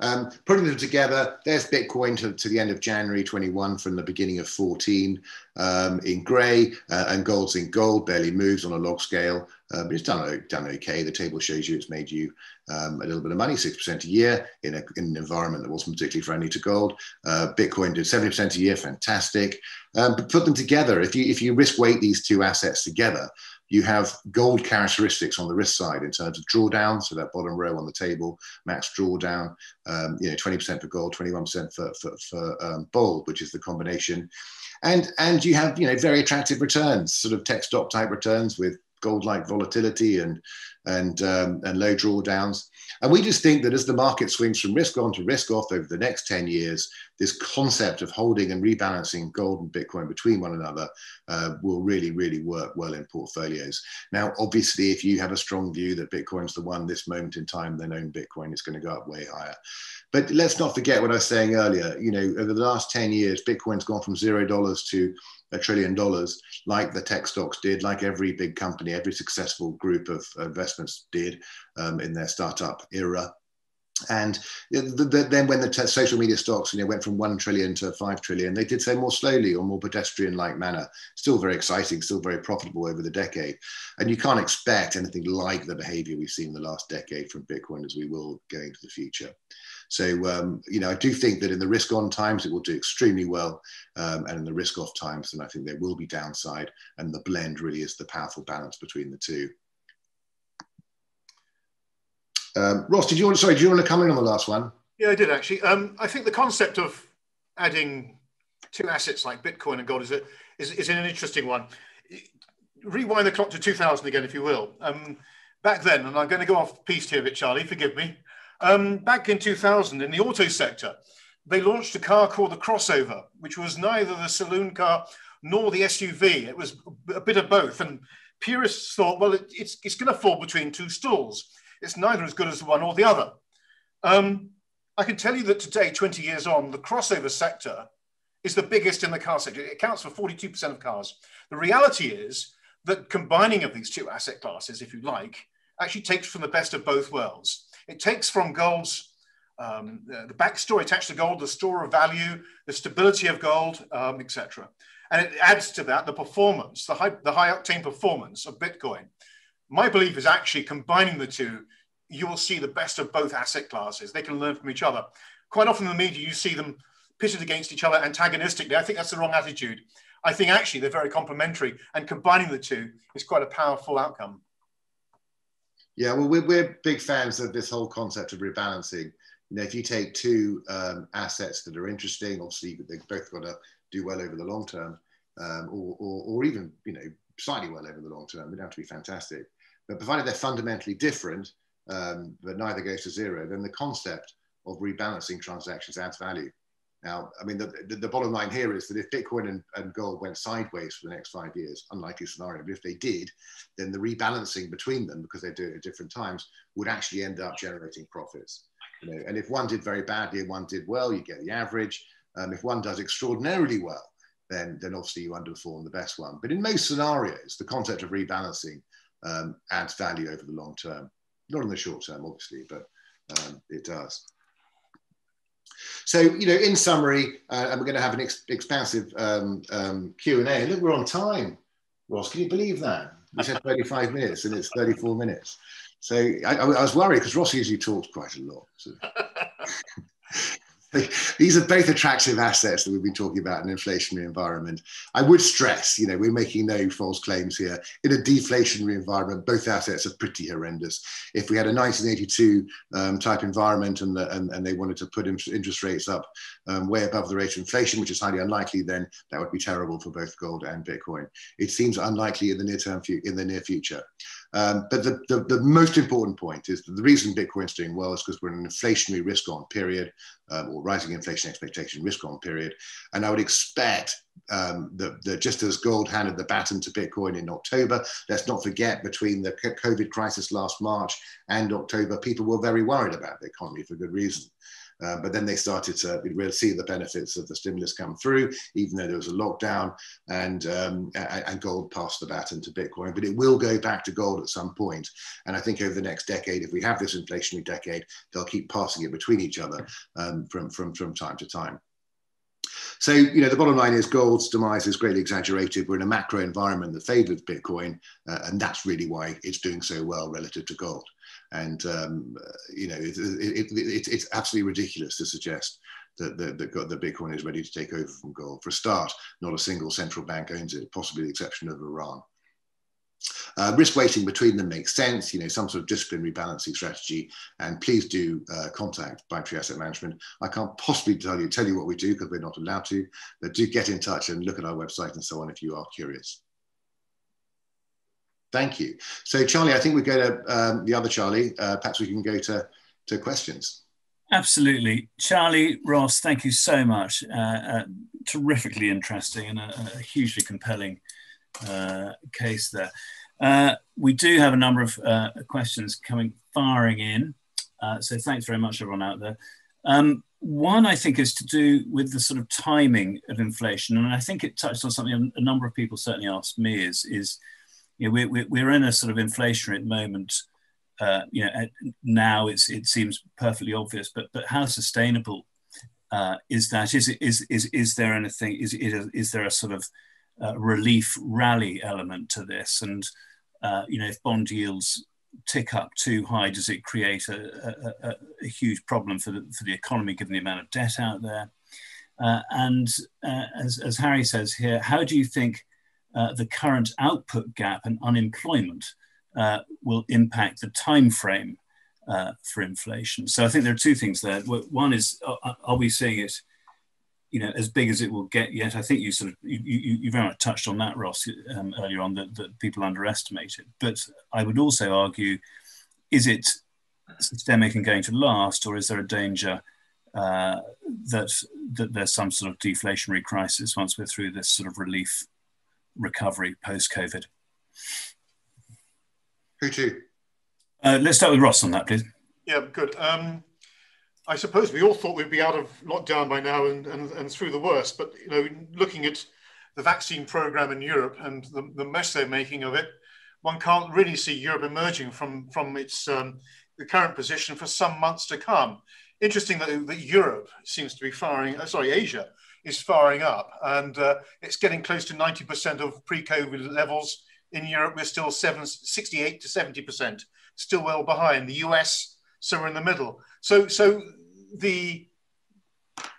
Um, putting them together, there's Bitcoin to, to the end of January twenty-one from the beginning of fourteen um, in grey, uh, and gold's in gold, barely moves on a log scale, uh, but it's done, done okay. The table shows you it's made you um, a little bit of money, six percent a year in, a, in an environment that wasn't particularly friendly to gold. Uh, Bitcoin did seventy percent a year, fantastic. Um, but put them together, if you, if you risk weight these two assets together, you have gold characteristics on the risk side in terms of drawdown, so that bottom row on the table, max drawdown, um, you know, twenty percent for gold, twenty-one percent for, for, for um, gold, which is the combination. And, and you have, you know, very attractive returns, sort of tech stock type returns with gold-like volatility and, and, um, and low drawdowns. And we just think that as the market swings from risk on to risk off over the next ten years, this concept of holding and rebalancing gold and Bitcoin between one another uh, will really, really work well in portfolios. Now, obviously, if you have a strong view that Bitcoin's the one this moment in time, then own Bitcoin is going to go up way higher. But let's not forget what I was saying earlier. You know, over the last ten years, Bitcoin's gone from zero dollars to a trillion dollars, like the tech stocks did, like every big company, every successful group of investments did um, in their startup era. And the, the, then when the social media stocks, you know, went from one trillion to five trillion, they did so more slowly or more pedestrian-like manner. Still very exciting, still very profitable over the decade. And you can't expect anything like the behavior we've seen in the last decade from Bitcoin as we will go into the future. So, um, you know, I do think that in the risk-on times, it will do extremely well. Um, and in the risk-off times, then I think there will be downside. And the blend really is the powerful balance between the two. Um, Ross, did you want? Sorry, do you want to come in on the last one? Yeah, I did actually. Um, I think the concept of adding two assets like Bitcoin and gold is a, is, is an interesting one. Rewind the clock to two thousand again, if you will. Um, back then, and I'm going to go off piste here a bit, Charlie. Forgive me. Um, back in two thousand, in the auto sector, they launched a car called the Crossover, which was neither the saloon car nor the S U V. It was a bit of both, and purists thought, well, it, it's it's going to fall between two stools. It's neither as good as the one or the other. Um, I can tell you that today, twenty years on, the crossover sector is the biggest in the car sector. It accounts for forty-two percent of cars. The reality is that combining of these two asset classes, if you like, actually takes from the best of both worlds. It takes from gold's, um, the backstory attached to gold, the store of value, the stability of gold, um, et cetera. And it adds to that the performance, the high, the high octane performance of Bitcoin. My belief is actually combining the two, you will see the best of both asset classes. They can learn from each other. Quite often in the media, you see them pitted against each other antagonistically. I think that's the wrong attitude. I think actually they're very complementary, and combining the two is quite a powerful outcome. Yeah, well, we're, we're big fans of this whole concept of rebalancing. You know, if you take two um, assets that are interesting, obviously they've both got to do well over the long term, um, or, or, or even, you know, slightly well over the long term. They don't have to be fantastic. But provided they're fundamentally different, um, but neither goes to zero, then the concept of rebalancing transactions adds value. Now, I mean, the, the, the bottom line here is that if Bitcoin and, and gold went sideways for the next five years, unlikely scenario, but if they did, then the rebalancing between them, because they do it at different times, would actually end up generating profits. You know? And if one did very badly and one did well, you get the average. Um, if one does extraordinarily well, then, then obviously you underperform the best one. But in most scenarios, the concept of rebalancing Um, adds value over the long term, not in the short term, obviously, but um, it does. So, you know, in summary, uh, and we're going to have an ex expansive um, um, Q and A. And look, we're on time, Ross. Can you believe that? We said thirty-five minutes and it's thirty-four minutes. So I, I was worried because Ross usually talks quite a lot. So. These are both attractive assets that we've been talking about in an inflationary environment. I would stress, you know, we're making no false claims here. In a deflationary environment, both assets are pretty horrendous. If we had a nineteen eighty-two um, type environment and, the, and, and they wanted to put interest rates up um, way above the rate of inflation, which is highly unlikely, then that would be terrible for both gold and Bitcoin. It seems unlikely in the near term, in the near future. Um, but the, the, the most important point is that the reason Bitcoin's doing well is because we're in an inflationary risk on period, um, or rising inflation expectation risk on period. And I would expect um, that, that just as gold handed the baton to Bitcoin in October, let's not forget between the COVID crisis last March and October, people were very worried about the economy for good reason. Uh, but then they started to really see the benefits of the stimulus come through, even though there was a lockdown, and, um, and gold passed the baton to Bitcoin. But it will go back to gold at some point. And I think over the next decade, if we have this inflationary decade, they'll keep passing it between each other um, from, from, from time to time. So, you know, the bottom line is gold's demise is greatly exaggerated. We're in a macro environment that favors Bitcoin, uh, and that's really why it's doing so well relative to gold. And, um, you know, it, it, it, it, it's absolutely ridiculous to suggest that, that, that Bitcoin is ready to take over from gold. For a start, not a single central bank owns it, possibly the exception of Iran. Uh, risk weighting between them makes sense, you know, some sort of discipline rebalancing strategy. And please do uh, contact ByteTree Asset Management. I can't possibly tell you, tell you what we do because we're not allowed to, but do get in touch and look at our website and so on if you are curious. Thank you. So, Charlie, I think we go to um, the other Charlie. Uh, perhaps we can go to, to questions. Absolutely. Charlie, Ross, thank you so much. Uh, uh, terrifically interesting and a, a hugely compelling uh, case there. Uh, we do have a number of uh, questions coming, firing in. Uh, so thanks very much, everyone out there. Um, one, I think, is to do with the sort of timing of inflation. And I think it touched on something a number of people certainly asked me is, is you know, we're, we're in a sort of inflationary moment. Uh, you know, now it's, it seems perfectly obvious, but, but how sustainable uh, is that? Is, is, is, is there anything, is, is there a sort of uh, relief rally element to this? And, uh, you know, if bond yields tick up too high, does it create a, a, a huge problem for the, for the economy, given the amount of debt out there? Uh, and uh, as, as Harry says here, how do you think Uh, the current output gap and unemployment uh, will impact the time frame uh, for inflation? So I think there are two things there. One is, are, are we seeing it, you know, as big as it will get yet? I think you sort of, you, you, you very much touched on that, Ross, um, earlier on, that, that people underestimate it. But I would also argue, is it systemic and going to last, or is there a danger uh, that, that there's some sort of deflationary crisis once we're through this sort of relief recovery post-COVID? Who to? Uh, let's start with Ross on that, please. Yeah, good. Um, I suppose we all thought we'd be out of lockdown by now and, and, and through the worst, but you know, looking at the vaccine program in Europe and the, the mess they're making of it, one can't really see Europe emerging from, from its um, the current position for some months to come. Interesting that, that Europe seems to be firing, uh, sorry, Asia, is firing up, and uh, it's getting close to ninety percent of pre-COVID levels. In Europe, we're still seven, sixty-eight to seventy percent, still well behind. The U S, somewhere in the middle. So, so the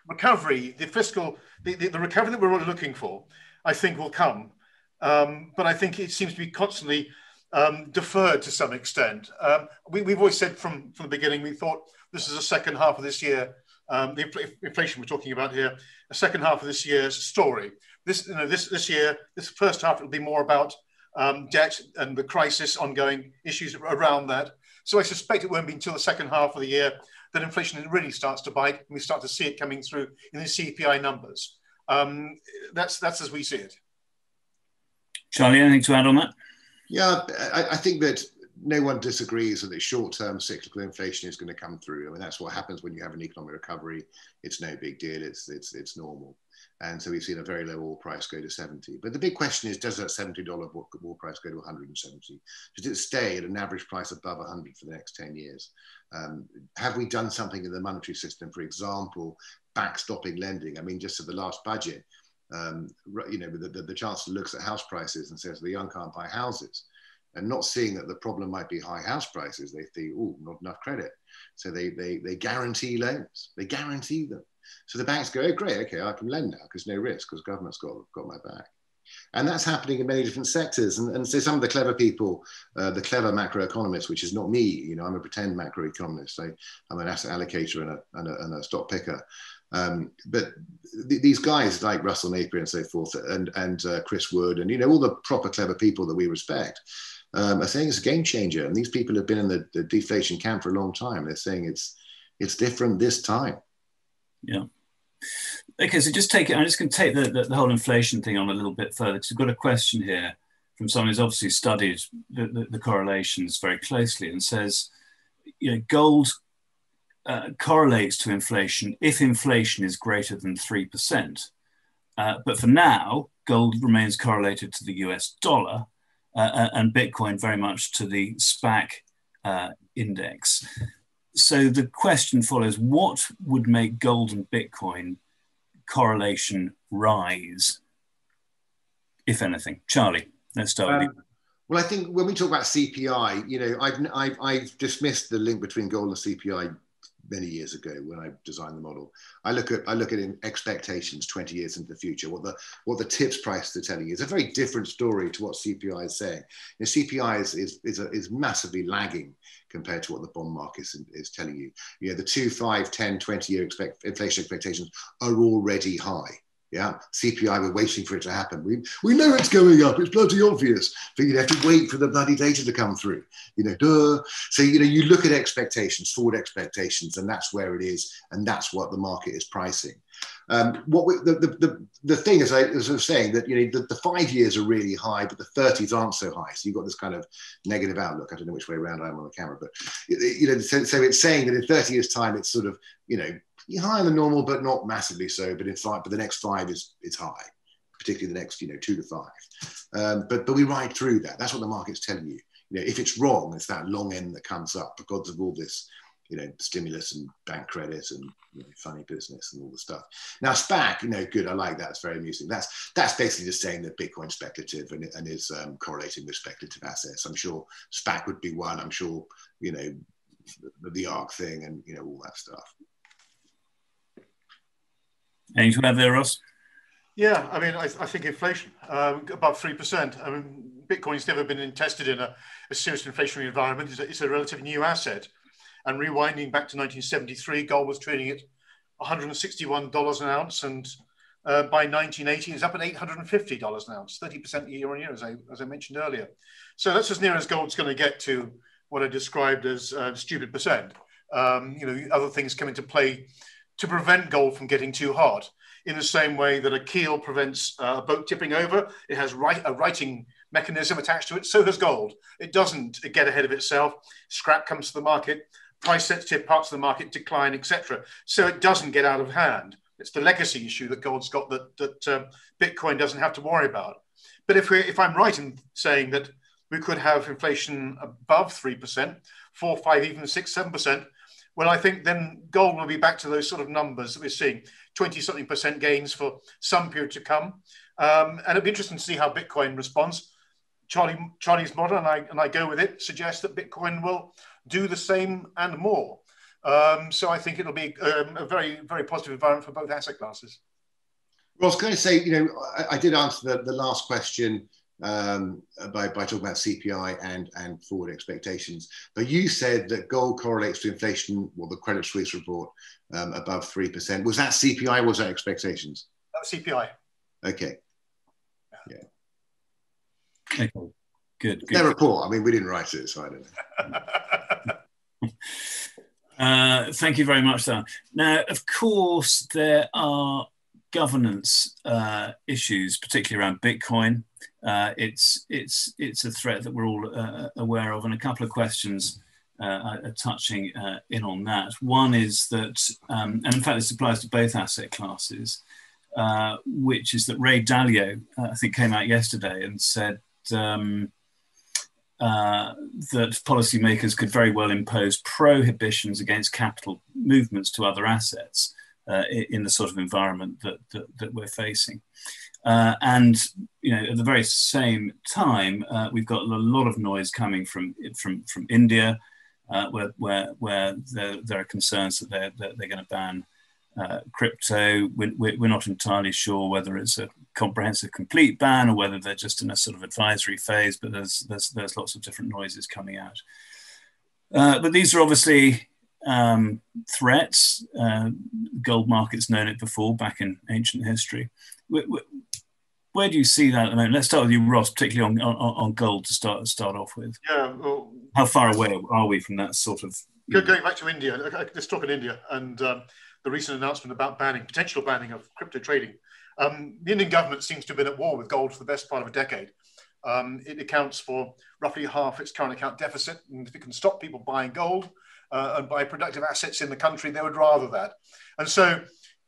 recovery, the fiscal, the, the, the recovery that we're all looking for, I think will come. Um, but I think it seems to be constantly um, deferred to some extent. Um, we, we've always said from, from the beginning, we thought this is the second half of this year. Um, the inflation we're talking about here, the second half of this year's story. This, you know, this this year, this first half will be more about um, debt and the crisis, ongoing issues around that. So I suspect it won't be until the second half of the year that inflation really starts to bite, and we start to see it coming through in the C P I numbers. Um, that's that's as we see it. Charlie, anything to add on that? Yeah, I, I think that. No one disagrees that short-term cyclical inflation is going to come through. I mean, that's what happens when you have an economic recovery. It's no big deal. It's it's it's normal. And so we've seen a very low oil price go to seventy. But the big question is, does that seventy dollar oil price go to one hundred seventy? Does it stay at an average price above one hundred for the next ten years? Um, have we done something in the monetary system, for example, backstopping lending? I mean, just for the last budget, um, you know, the, the, the Chancellor looks at house prices and says the young can't buy houses. And not seeing that the problem might be high house prices, they think, oh, not enough credit. So they, they, they guarantee loans, they guarantee them. So the banks go, oh, great, okay, I can lend now because no risk, because government's got, got my back. And that's happening in many different sectors. And, and so some of the clever people, uh, the clever macroeconomists, which is not me, you know, I'm a pretend macroeconomist. I, I'm an asset allocator and a, and a, and a stock picker. Um, but th these guys like Russell Napier and so forth, and, and uh, Chris Wood, and, you know, all the proper clever people that we respect, um, are saying it's a game changer. And these people have been in the, the deflation camp for a long time. They're saying it's, it's different this time. Yeah. Okay, so just take it. I'm just going to take the, the, the whole inflation thing on a little bit further, because we've got a question here from someone who's obviously studied the, the, the correlations very closely, and says, you know, gold uh, correlates to inflation if inflation is greater than three percent. Uh, but for now, gold remains correlated to the U S dollar uh, and Bitcoin very much to the SPAC uh, index. So the question follows, what would make gold and Bitcoin correlation rise, if anything? Charlie, let's start um, with you. Well, I think when we talk about C P I, you know, I've, I've, I've dismissed the link between gold and C P I many years ago when I designed the model. I look at, I look at in expectations twenty years into the future, what the, what the tips prices are telling you. It's a very different story to what C P I is saying. You know, C P I is, is, is, a, is massively lagging compared to what the bond market is, is telling you. You know, the two, five, ten, twenty year expect, inflation expectations are already high. Yeah, C P I, we're waiting for it to happen. We, we know it's going up, it's bloody obvious, but you have to wait for the bloody data to come through. You know, duh. So, you know, you look at expectations, forward expectations, and that's where it is, and that's what the market is pricing. Um, what we, the, the, the, the thing is, I was saying that, you know, the, the five years are really high, but the thirties aren't so high. So you've got this kind of negative outlook. I don't know which way around I am on the camera, but, you know, so, so it's saying that in thirty years time, it's sort of, you know, you're higher than normal, but not massively so. But in fact, but the next five is is high, particularly the next, you know, two to five. Um, but but we ride through that. That's what the market's telling you. You know, if it's wrong, it's that long end that comes up because of all this, you know, stimulus and bank credit and, you know, funny business and all the stuff. Now SPAC, you know, good. I like that. It's very amusing. That's that's basically just saying that Bitcoin's speculative and, and is um, correlating with speculative assets. I'm sure SPAC would be one. I'm sure, you know, the, the ARK thing and, you know, all that stuff. Anything to add there, Ross? Yeah, I mean, I, th I think inflation, um, above three percent. I mean, Bitcoin's never been tested in a, a serious inflationary environment. It's a, it's a relatively new asset. And rewinding back to nineteen seventy-three, gold was trading at one hundred sixty-one dollars an ounce. And uh, by nineteen eighty, it's up at eight hundred fifty dollars an ounce, thirty percent year on year, as I, as I mentioned earlier. So that's as near as gold's going to get to what I described as uh, stupid percent. Um, you know, other things come into play to prevent gold from getting too hard, in the same way that a keel prevents a boat tipping over. It has a righting mechanism attached to it, so does gold. It doesn't get ahead of itself. Scrap comes to the market, price-sensitive parts of the market decline, et cetera. So it doesn't get out of hand. It's the legacy issue that gold's got that, that uh, Bitcoin doesn't have to worry about. But if, we're, if I'm right in saying that we could have inflation above three percent, four, five, even six, seven percent, well, I think then gold will be back to those sort of numbers that we're seeing, twenty something percent gains for some period to come. Um, and it'd be interesting to see how Bitcoin responds. Charlie, Charlie's model, and I, and I go with it, suggests that Bitcoin will do the same and more. Um, so I think it'll be um, a very, very positive environment for both asset classes. Well, I was going to say, you know, I, I did answer the, the last question um by, by talking about C P I and and forward expectations, but you said that gold correlates to inflation. Well, the Credit Suisse report um above three percent, was that C P I or was that expectations? That was C P I. Okay. Yeah, okay. Good, good. Their report, I mean, we didn't write it, so I don't know. Uh thank you very much, Dan. Now, of course, there are governance uh, issues, particularly around Bitcoin. Uh, it's, it's, it's a threat that we're all uh, aware of, and a couple of questions uh, are touching uh, in on that. One is that, um, and in fact this applies to both asset classes, uh, which is that Ray Dalio, uh, I think, came out yesterday and said um, uh, that policymakers could very well impose prohibitions against capital movements to other assets uh, in the sort of environment that, that, that we're facing. Uh, and, you know, at the very same time, uh, we've got a lot of noise coming from from, from India, uh, where, where, where there, there are concerns that they're, that they're going to ban uh, crypto. We're, we're not entirely sure whether it's a comprehensive, complete ban or whether they're just in a sort of advisory phase, but there's, there's, there's lots of different noises coming out. Uh, but these are obviously um, threats. Uh, gold market's known it before, back in ancient history. We're, we're, Where do you see that at the moment? Let's start with you, Ross, particularly on, on, on gold to start start off with. Yeah. Well, how far away are we from that sort of... Going know. back to India, let's talk in India and um, the recent announcement about banning, potential banning of crypto trading. Um, the Indian government seems to have been at war with gold for the best part of a decade. Um, it accounts for roughly half its current account deficit. And if it can stop people buying gold uh, and buy productive assets in the country, they would rather that. And so...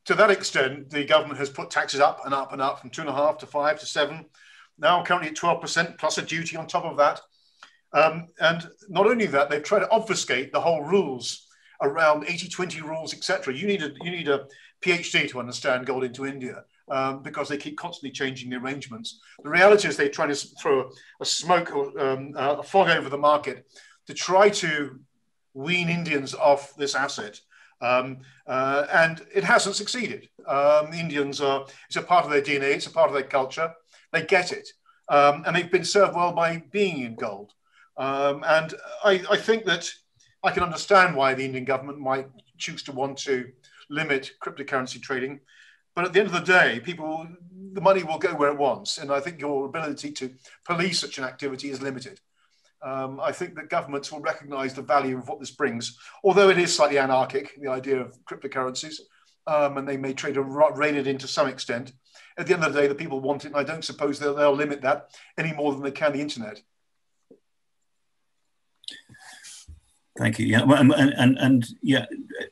to that extent, the government has put taxes up and up and up from two and a half to five to seven. Now currently at twelve percent plus a duty on top of that. Um, and not only that, they've tried to obfuscate the whole rules around eighty twenty rules, et cetera. You need a you need a PhD to understand gold into India um, because they keep constantly changing the arrangements. The reality is they try to throw a smoke or um, a fog over the market to try to wean Indians off this asset. Um, uh, and it hasn't succeeded. Um, the Indians are, it's a part of their D N A, it's a part of their culture, they get it. Um, and they've been served well by being in gold. Um, and I, I think that I can understand why the Indian government might choose to want to limit cryptocurrency trading. But at the end of the day, people, the money will go where it wants. And I think your ability to police such an activity is limited. Um, I think that governments will recognize the value of what this brings, although it is slightly anarchic, the idea of cryptocurrencies, um, and they may try to rein it in to some extent. At the end of the day, the people want it, and I don't suppose they'll, they'll limit that any more than they can the internet. Thank you. Yeah, and, and, and yeah,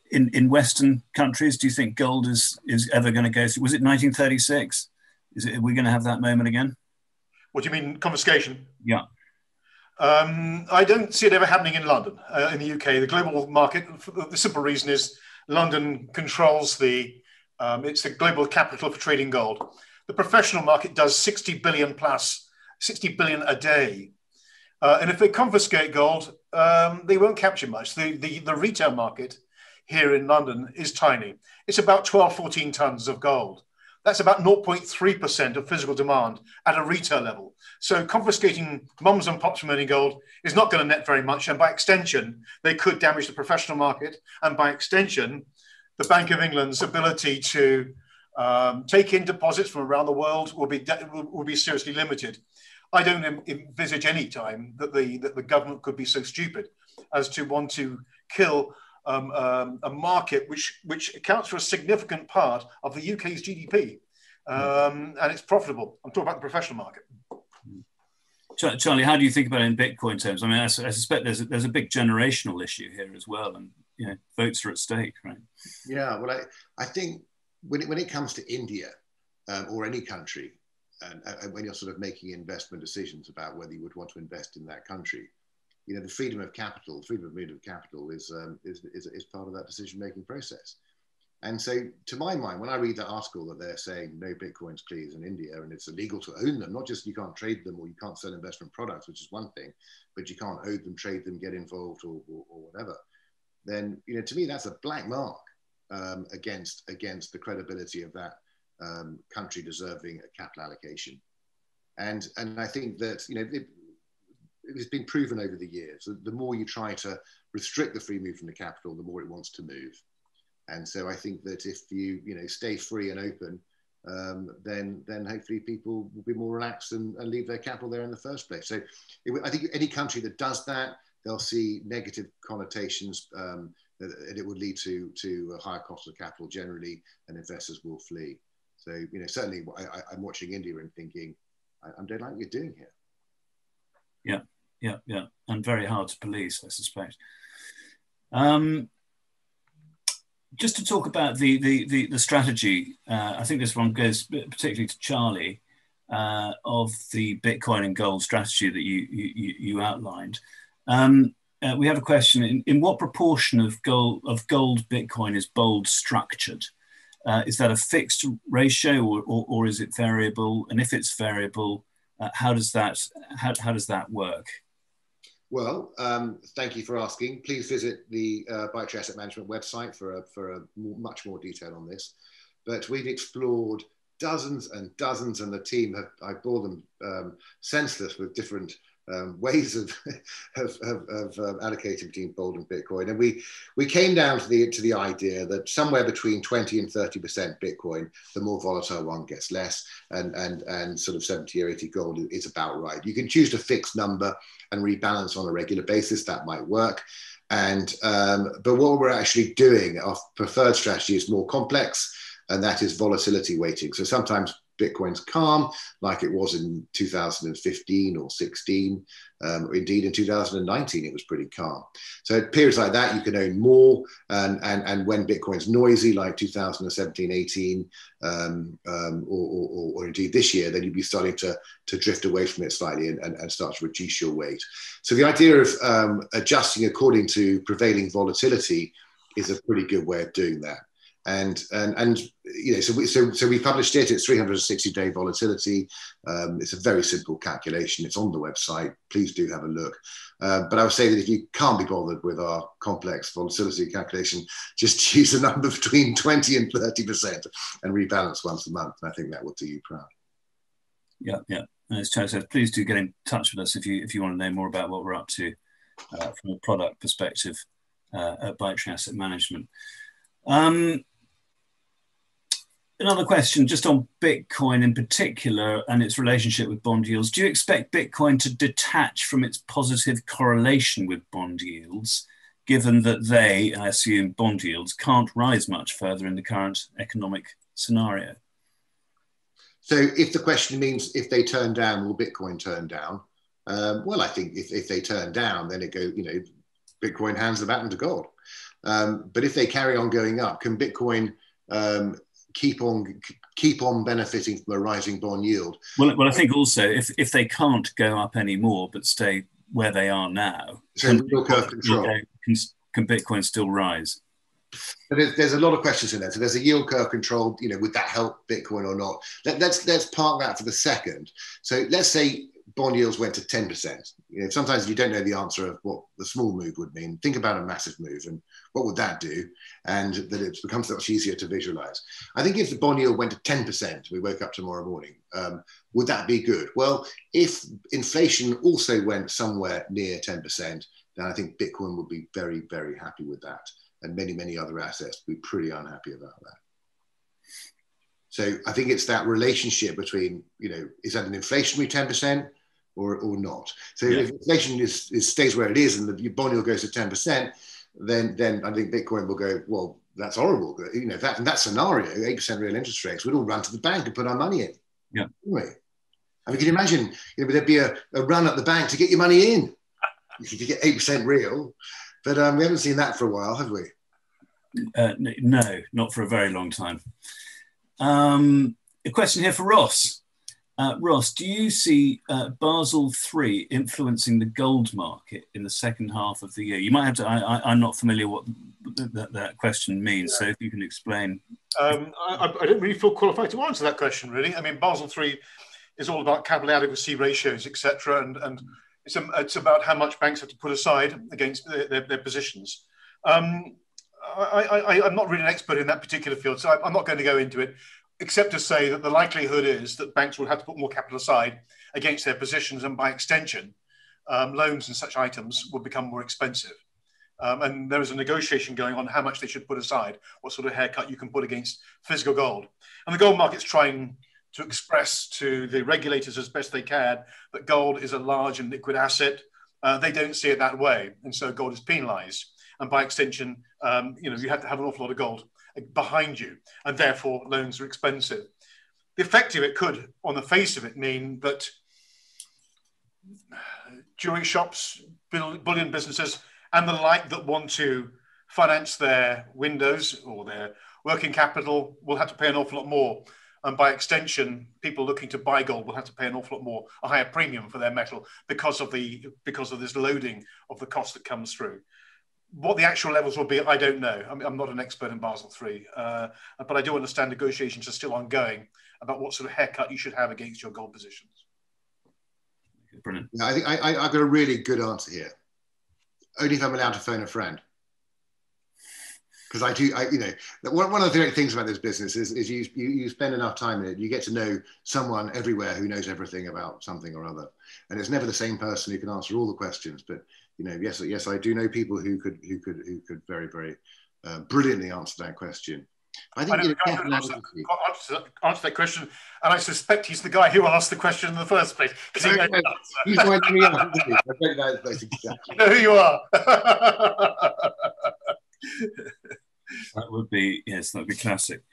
in, in Western countries, do you think gold is, is ever going to go through? Was it nineteen thirty-six? Is it, are we going to have that moment again? What do you mean, confiscation? Yeah. Um, I don't see it ever happening in London, uh, in the U K. The global market, for the simple reason is London controls the, um, it's the global capital for trading gold. The professional market does sixty billion plus, sixty billion a day. Uh, and if they confiscate gold, um, they won't capture much. The, the, the retail market here in London is tiny. It's about twelve, fourteen tons of gold. That's about zero point three percent of physical demand at a retail level. So confiscating mums and pops from earning gold is not going to net very much. And by extension, they could damage the professional market. And by extension, the Bank of England's ability to um, take in deposits from around the world will be, will be seriously limited. I don't envisage any time that the, that the government could be so stupid as to want to kill Um, um, a market which, which accounts for a significant part of the U K's G D P, um, and it's profitable. I'm talking about the professional market. Charlie, how do you think about it in Bitcoin terms? I mean, I, I suspect there's a, there's a big generational issue here as well, and you know, votes are at stake, right? Yeah, well, I, I think when it, when it comes to India um, or any country, and, and when you're sort of making investment decisions about whether you would want to invest in that country, you know, the freedom of capital, freedom of movement of capital is, um, is, is, is part of that decision-making process. And so, to my mind, when I read the article that they're saying no Bitcoins, please, in India, and it's illegal to own them, not just you can't trade them or you can't sell investment products, which is one thing, but you can't own them, trade them, get involved or, or, or whatever, then, you know, to me, that's a black mark um, against, against the credibility of that um, country deserving a capital allocation. And, and I think that, you know, it, it's been proven over the years that the more you try to restrict the free movement of capital, the more it wants to move. And so I think that if you, you know, stay free and open, um, then, then hopefully people will be more relaxed and, and leave their capital there in the first place. So it, I think any country that does that, they'll see negative connotations um, and it would lead to, to a higher cost of capital generally, and investors will flee. So, you know, certainly I, I'm watching India and thinking, I, I don't like what you're doing here. Yeah. Yeah, yeah, and very hard to police, I suspect. Um, just to talk about the the the, the strategy, uh, I think this one goes particularly to Charlie, uh, of the Bitcoin and gold strategy that you you, you outlined. Um, uh, we have a question: in, in what proportion of gold of gold Bitcoin is gold structured? Uh, is that a fixed ratio, or, or or is it variable? And if it's variable, uh, how does that how how does that work? Well, um, thank you for asking. Please visit the uh, ByteTree Asset Management website for a, for a more, much more detail on this. But we've explored dozens and dozens, and the team have, I bore them um, senseless with different um, ways of, of, of, of um, allocating between gold and Bitcoin. And we, we came down to the, to the idea that somewhere between twenty and thirty percent Bitcoin, the more volatile one gets less, and, and, and sort of seventy or eighty gold is about right. You can choose a fixed number and rebalance on a regular basis. That might work. And um, but what we're actually doing, our preferred strategy is more complex, and that is volatility weighting. So sometimes Bitcoin's calm, like it was in two thousand fifteen or sixteen, um, or indeed in two thousand nineteen, it was pretty calm. So at periods like that, you can own more, and, and, and when Bitcoin's noisy, like two thousand seventeen, eighteen, um, um, or, or, or indeed this year, then you'd be starting to, to drift away from it slightly and, and, and start to reduce your weight. So the idea of um, adjusting according to prevailing volatility is a pretty good way of doing that. And, and, and, you know, so we, so, so we published it. It's three hundred sixty day volatility. Um, it's a very simple calculation. It's on the website. Please do have a look. Uh, but I would say that if you can't be bothered with our complex volatility calculation, just choose a number between twenty and thirty percent and rebalance once a month. And I think that will do you proud. Yeah, yeah. And as Charlie said, please do get in touch with us if you, if you want to know more about what we're up to uh, from a product perspective uh, at ByteTree Asset Management. Um, Another question just on Bitcoin in particular and its relationship with bond yields. Do you expect Bitcoin to detach from its positive correlation with bond yields, given that they, I assume bond yields, can't rise much further in the current economic scenario? So if the question means if they turn down, will Bitcoin turn down? Um, well, I think if, if they turn down, then it goes, you know, Bitcoin hands the baton to gold. Um, but if they carry on going up, can Bitcoin... Um, keep on keep on benefiting from a rising bond yield? Well, well, I think also if, if they can't go up anymore but stay where they are now, so can, real curve control. Can, can Bitcoin still rise? But there's, there's a lot of questions in there. So there's a yield curve control, you know, would that help Bitcoin or not? Let, let's, let's park that for the second. So let's say bond yields went to ten percent. You know, sometimes you don't know the answer of what the small move would mean. Think about a massive move and what would that do? And that it becomes much easier to visualize. I think if the bond yield went to ten percent, we woke up tomorrow morning, um, would that be good? Well, if inflation also went somewhere near ten percent, then I think Bitcoin would be very, very happy with that. And many, many other assets would be pretty unhappy about that. So I think it's that relationship between, you know, is that an inflationary ten percent or, or not? So yeah. If inflation is, is stays where it is and the bond yield goes to ten percent, then then I think Bitcoin will go, well, that's horrible. You know, that in that scenario, eight percent real interest rates, we'd all run to the bank and put our money in. Yeah. Anyway. I mean, can you imagine, you know, there'd be a, a run at the bank to get your money in if you get eight percent real. But um, we haven't seen that for a while, have we? Uh, no, not for a very long time. Um, a question here for Ross. Uh, Ross, do you see uh, Basel three influencing the gold market in the second half of the year? You might have to, I, I, I'm not familiar what th th that question means, yeah. So if you can explain. Um, I, I don't really feel qualified to answer that question, really. I mean, Basel three is all about capital adequacy ratios, et cetera, and, and it's, a, it's about how much banks have to put aside against their, their, their positions. Um, I, I, I'm not really an expert in that particular field, so I'm not going to go into it, except to say that the likelihood is that banks will have to put more capital aside against their positions, and by extension, um, loans and such items will become more expensive. Um, and there is a negotiation going on how much they should put aside, what sort of haircut you can put against physical gold. And the gold market's trying to express to the regulators as best they can that gold is a large and liquid asset. Uh, they don't see it that way, and so gold is penalized. And by extension, um, you know, you have to have an awful lot of gold behind you, and therefore loans are expensive. The effect of it could, on the face of it, mean that jewelry shops, bullion businesses, and the like that want to finance their windows or their working capital will have to pay an awful lot more. And by extension, people looking to buy gold will have to pay an awful lot more, a higher premium for their metal because of the because of this loading of the cost that comes through. What the actual levels will be, I don't know. I mean, I'm not an expert in Basel three, uh, but I do understand negotiations are still ongoing about what sort of haircut you should have against your gold positions. Brilliant. Yeah, I think I, I, I've got a really good answer here. Only if I'm allowed to phone a friend. Because I do, I, you know, one, one of the great things about this business is, is you, you, you spend enough time in it, you get to know someone everywhere who knows everything about something or other. And it's never the same person who can answer all the questions. But, you know, yes, yes, I do know people who could, who could, who could very, very uh, brilliantly answer that question. I think I you know, can't answer, answer, answer that question, and I suspect he's the guy who asked the question in the first place. He okay. He's winding me up. He? I exactly. You know who you are. That would be yes, that would be classic.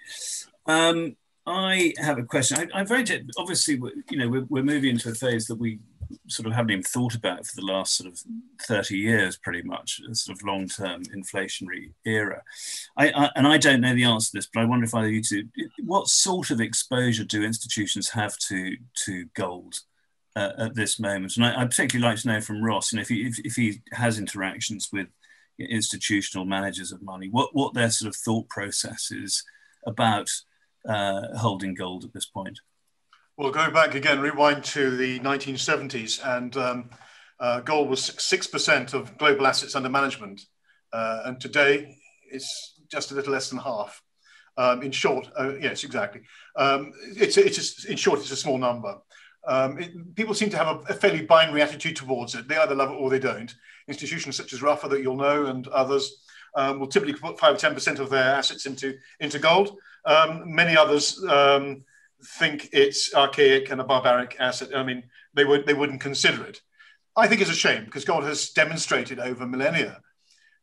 Um, I have a question. I, I'm very obviously, you know, we're, we're moving into a phase that we sort of haven't even thought about for the last sort of thirty years, pretty much, a sort of long-term inflationary era. I, I, and I don't know the answer to this, but I wonder if either of you two, what sort of exposure do institutions have to to gold uh, at this moment? And I, I'd particularly like to know from Ross, and if he, if, if he has interactions with institutional managers of money, what, what their sort of thought process is about uh, holding gold at this point. Well, go back again, rewind to the nineteen seventies, and um, uh, gold was six percent of global assets under management. Uh, and today, it's just a little less than half. Um, in short, uh, yes, exactly. Um, it's, it's just, in short, it's a small number. Um, it, people seem to have a, a fairly binary attitude towards it. They either love it or they don't. Institutions such as Ruffer that you'll know and others um, will typically put five or ten percent of their assets into, into gold. Um, many others... Um, think it's archaic and a barbaric asset. I mean, they, would, they wouldn't consider it. I think it's a shame because gold has demonstrated over millennia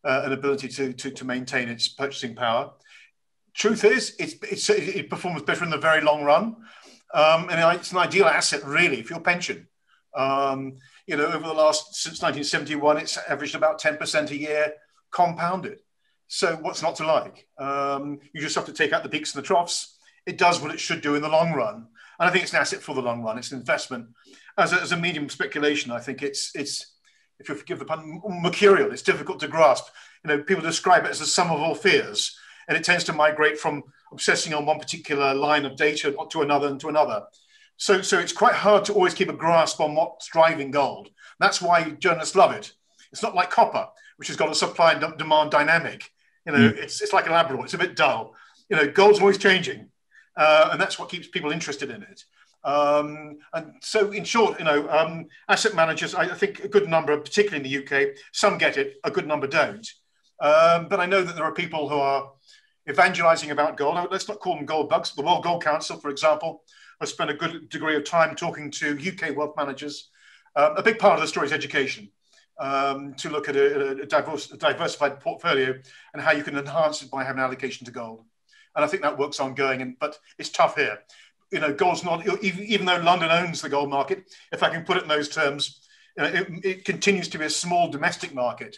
uh, an ability to, to, to maintain its purchasing power. Truth is, it's, it's, it performs better in the very long run. Um, and it's an ideal asset, really, for your pension. Um, you know, over the last, since nineteen seventy-one, it's averaged about ten percent a year compounded. So what's not to like? Um, you just have to take out the peaks and the troughs. It does what it should do in the long run. And I think it's an asset for the long run. It's an investment. As a, as a medium of speculation, I think it's, it's, if you forgive the pun, mercurial. It's difficult to grasp. You know, people describe it as the sum of all fears. And it tends to migrate from obsessing on one particular line of data to another and to another. So, so it's quite hard to always keep a grasp on what's driving gold. That's why journalists love it. It's not like copper, which has got a supply and demand dynamic. You know, mm. it's, it's like a lab report. It's a bit dull. You know, gold's always changing. Uh, and that's what keeps people interested in it. Um, and so in short, you know, um, asset managers, I, I think a good number, particularly in the U K, some get it, a good number don't. Um, but I know that there are people who are evangelizing about gold. Let's not call them gold bugs. The World Gold Council, for example, has spent a good degree of time talking to U K wealth managers. Um, a big part of the story is education, um, to look at a, a, diverse, a diversified portfolio and how you can enhance it by having an allocation to gold. And I think that work's ongoing, and, but it's tough here. You know, gold's not, even, even though London owns the gold market, if I can put it in those terms, you know, it, it continues to be a small domestic market.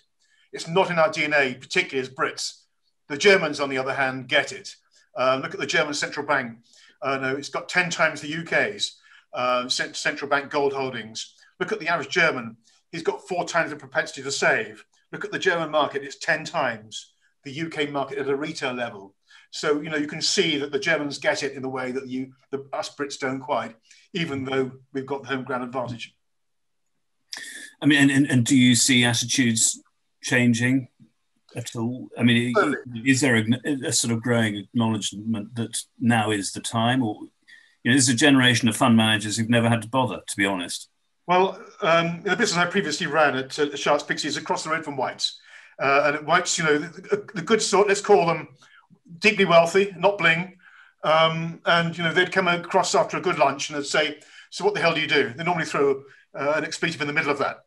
It's not in our D N A, particularly as Brits. The Germans, on the other hand, get it. Uh, look at the German central bank. Uh, no, it's got ten times the U K's uh, central bank gold holdings. Look at the average German. He's got four times the propensity to save. Look at the German market. It's ten times the U K market at a retail level. So, you know, you can see that the Germans get it in the way that you, the, us Brits don't quite, even though we've got the home ground advantage. I mean, and, and do you see attitudes changing at all? I mean, totally. Is there a, a sort of growing acknowledgement that now is the time? Or, you know, this is a generation of fund managers who've never had to bother, to be honest. Well, um, the business I previously ran at uh, Sharps Pixley is across the road from White's. Uh, and at White's, you know, the, the good sort, let's call them, deeply wealthy, not bling, um, and you know they'd come across after a good lunch and they'd say, "So what the hell do you do?" They normally throw uh, an expletive in the middle of that,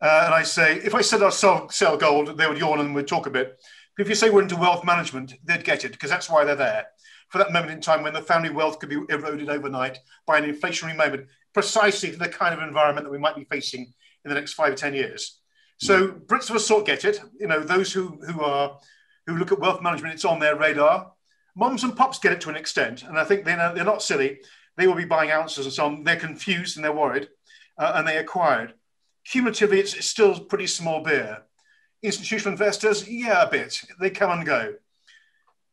uh, and I say, "If I said I sell, sell gold, they would yawn and we'd talk a bit. But if you say we're into wealth management, they'd get it because that's why they're there for that moment in time when the family wealth could be eroded overnight by an inflationary moment, precisely the kind of environment that we might be facing in the next five or ten years." So Brits of a sort get it. You know, those who who are who look at wealth management, it's on their radar. Mums and pops get it to an extent, and I think they know, they're not silly. They will be buying ounces and so on. They're confused and they're worried, uh, and they acquired. Cumulatively, it's, it's still pretty small beer. Institutional investors, yeah, a bit. They come and go.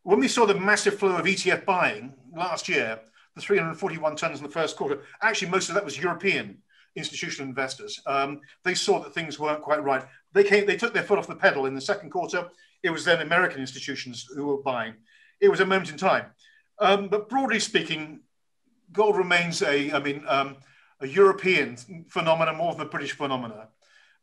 When we saw the massive flow of E T F buying last year, the three hundred forty-one tons in the first quarter, actually most of that was European institutional investors. Um, they saw that things weren't quite right. They came, they took their foot off the pedal in the second quarter. It was then American institutions who were buying. It was a moment in time. Um, but broadly speaking, gold remains a, I mean, um, a European phenomenon more than a British phenomenon.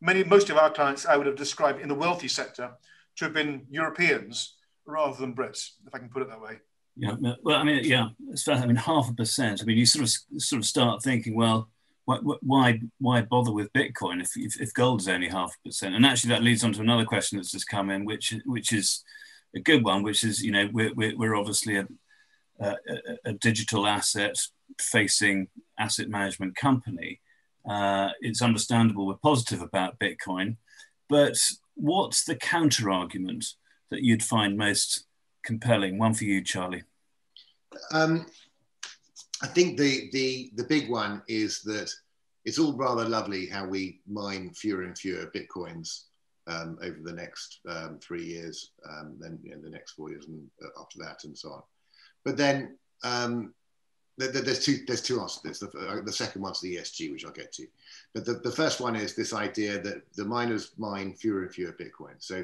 Many, most of our clients I would have described in the wealthy sector to have been Europeans rather than Brits, if I can put it that way. Yeah, well, I mean, yeah, I mean, half a percent. I mean, you sort of sort of start thinking, well, why why, why bother with Bitcoin if, if if gold's only half a percent? And actually, that leads on to another question that's just come in, which which is a good one, which is, you know, we're we're, we're obviously a, a a digital asset facing asset management company. Uh, it's understandable we're positive about Bitcoin, but what's the counter argument that you'd find most compelling? One for you, Charlie. Um, I think the, the, the big one is that it's all rather lovely how we mine fewer and fewer Bitcoins um, over the next um, three years, um, then you know, the next four years and after that and so on. But then um, there, there's, two, there's two answers to this. The, the second one's the E S G, which I'll get to. But the, the first one is this idea that the miners mine fewer and fewer Bitcoin. So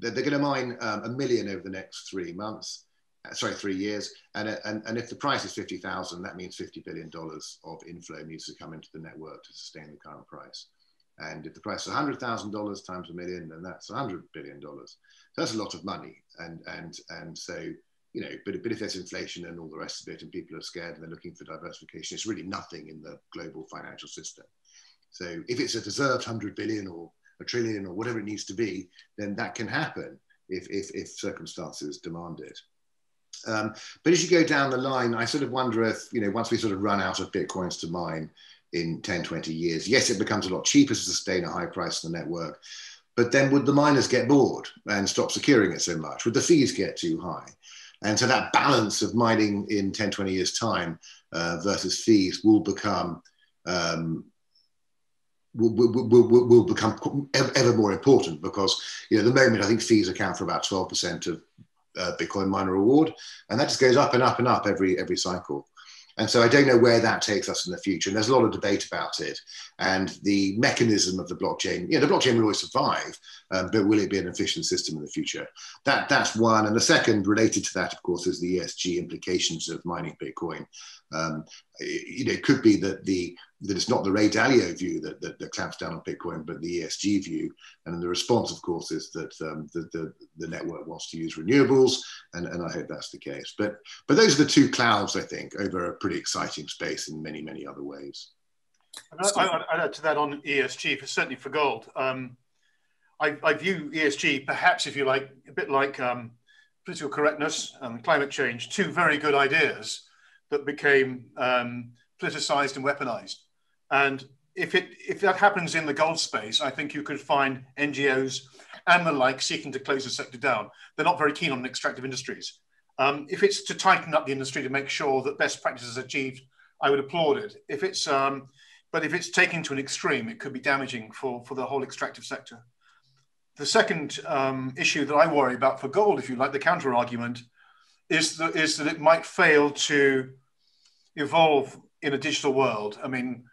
they're, they're going to mine um, a million over the next three months, sorry, three years. And, and, and if the price is fifty thousand, that means fifty billion dollars of inflow needs to come into the network to sustain the current price. And if the price is one hundred thousand dollars times a million, then that's one hundred billion dollars. So that's a lot of money. And, and, and so, you know, but, but if there's inflation and all the rest of it, and people are scared and they're looking for diversification, it's really nothing in the global financial system. So if it's a deserved one hundred billion or a trillion or whatever it needs to be, then that can happen if, if, if circumstances demand it. Um, but as you go down the line, I sort of wonder if, you know, once we sort of run out of Bitcoins to mine in ten, twenty years, yes, it becomes a lot cheaper to sustain a high price in the network, but then would the miners get bored and stop securing it so much? Would the fees get too high? And so that balance of mining in ten, twenty years time uh, versus fees will become, um, Will, will, will, will become ever more important, because, you know, at the moment I think fees account for about twelve percent of uh, Bitcoin miner reward, and that just goes up and up and up every every cycle. And so I don't know where that takes us in the future, and there's a lot of debate about it. And the mechanism of the blockchain, you know, the blockchain will always survive, um, but will it be an efficient system in the future? That that's one. And the second, related to that, of course, is the E S G implications of mining Bitcoin. Um, you know, it could be that the that it's not the Ray Dalio view that, that, that clamps down on Bitcoin, but the E S G view. And the response, of course, is that um, the, the, the network wants to use renewables, and, and I hope that's the case. But, but those are the two clouds, I think, over a pretty exciting space in many, many other ways. I'd, I'd add to that on E S G, for, certainly for gold. Um, I, I view E S G, perhaps, if you like, a bit like um, political correctness and climate change, two very good ideas that became um, politicized and weaponized. And if it if that happens in the gold space, I think you could find N G Os and the like seeking to close the sector down. They're not very keen on extractive industries. Um, if it's to tighten up the industry to make sure that best practices are achieved, I would applaud it. If it's um, but if it's taken to an extreme, it could be damaging for for the whole extractive sector. The second um, issue that I worry about for gold, if you like, the counter argument, is that is that it might fail to evolve in a digital world. I mean,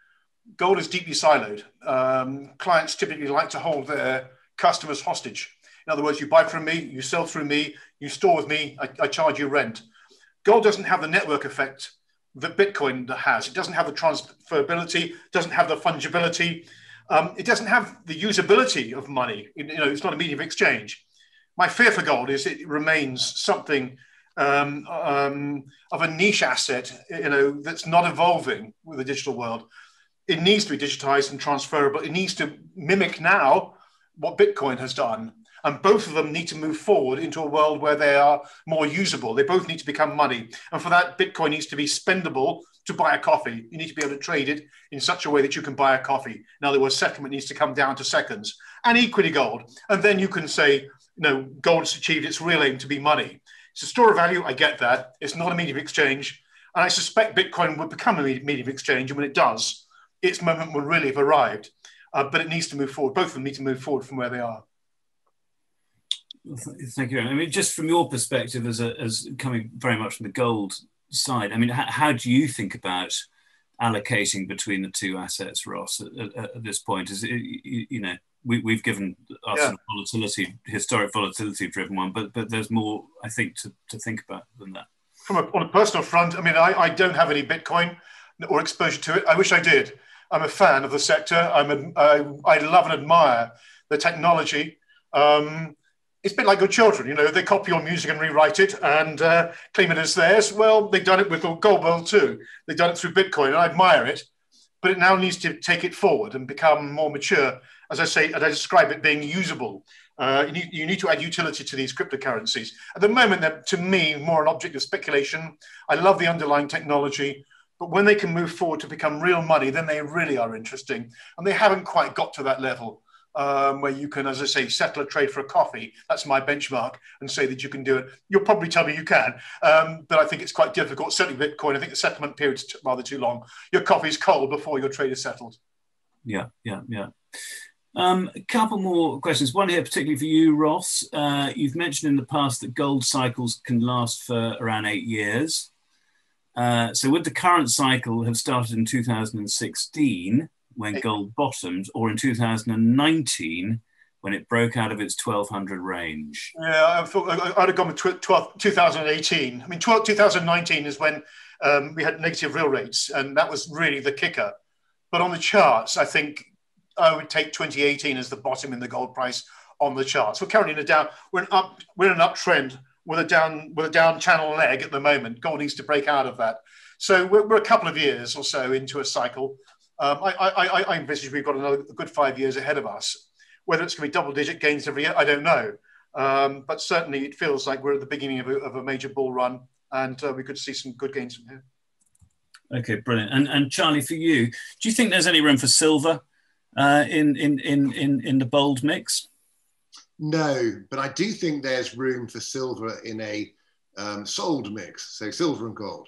gold is deeply siloed. Um, clients typically like to hold their customers hostage. In other words, you buy from me, you sell through me, you store with me, I, I charge you rent. Gold doesn't have the network effect that Bitcoin has. It doesn't have the transferability, doesn't have the fungibility. Um, it doesn't have the usability of money. You know, it's not a medium of exchange. My fear for gold is it remains something um, um, of a niche asset, you know, that's not evolving with the digital world. It needs to be digitized and transferable. It needs to mimic now what Bitcoin has done. And both of them need to move forward into a world where they are more usable. They both need to become money. And for that, Bitcoin needs to be spendable to buy a coffee. You need to be able to trade it in such a way that you can buy a coffee. In other words, settlement needs to come down to seconds. And equity gold. And then you can say, you know, gold's achieved its real aim to be money. It's a store of value, I get that. It's not a medium of exchange. And I suspect Bitcoin will become a medium of exchange. And when it does, its moment will really have arrived. Uh, but it needs to move forward. Both of them need to move forward from where they are. Thank you. I mean, just from your perspective, as a, as coming very much from the gold side, I mean, how, how do you think about allocating between the two assets, Ross, at, at, at this point? Is it, you, you know, we, we've given us yeah. volatility, historic volatility-driven one, but but there's more, I think, to, to think about than that. From a, on a personal front, I mean, I, I don't have any Bitcoin or exposure to it. I wish I did. I'm a fan of the sector. I'm a, I, I love and admire the technology. Um, It's a bit like your children, you know, they copy your music and rewrite it and uh, claim it as theirs. Well, they've done it with gold too. They've done it through Bitcoin, and I admire it, but it now needs to take it forward and become more mature. As I say, as I describe it, being usable. Uh, you, need, you need to add utility to these cryptocurrencies. At the moment, they're, to me, more an object of speculation. I love the underlying technology, but when they can move forward to become real money, then they really are interesting. And they haven't quite got to that level. Um, where you can, as I say, settle a trade for a coffee. That's my benchmark, and say that you can do it. You'll probably tell me you can, um, but I think it's quite difficult. Certainly Bitcoin, I think the settlement period is rather too long. Your coffee's cold before your trade is settled. Yeah, yeah, yeah. Um, a couple more questions. One here, particularly for you, Ross. Uh, you've mentioned in the past that gold cycles can last for around eight years. Uh, so would the current cycle have started in two thousand sixteen, when gold bottomed, or in two thousand nineteen, when it broke out of its twelve hundred range? Yeah, I thought I'd have gone with tw twelve, twenty eighteen. I mean, twenty nineteen is when um, we had negative real rates, and that was really the kicker. But on the charts, I think I would take twenty eighteen as the bottom in the gold price on the charts. We're currently in a down, we're in up, we're in an uptrend with a down, with a down channel leg at the moment. Gold needs to break out of that. So we're, we're a couple of years or so into a cycle. Um, I, I, I envisage we've got another good five years ahead of us. Whether it's going to be double-digit gains every year, I don't know. Um, but certainly it feels like we're at the beginning of a, of a major bull run, and uh, we could see some good gains from here. Okay, brilliant. And, and Charlie, for you, do you think there's any room for silver uh, in, in, in, in, in the bold mix? No, but I do think there's room for silver in a um, sold mix, so silver and gold.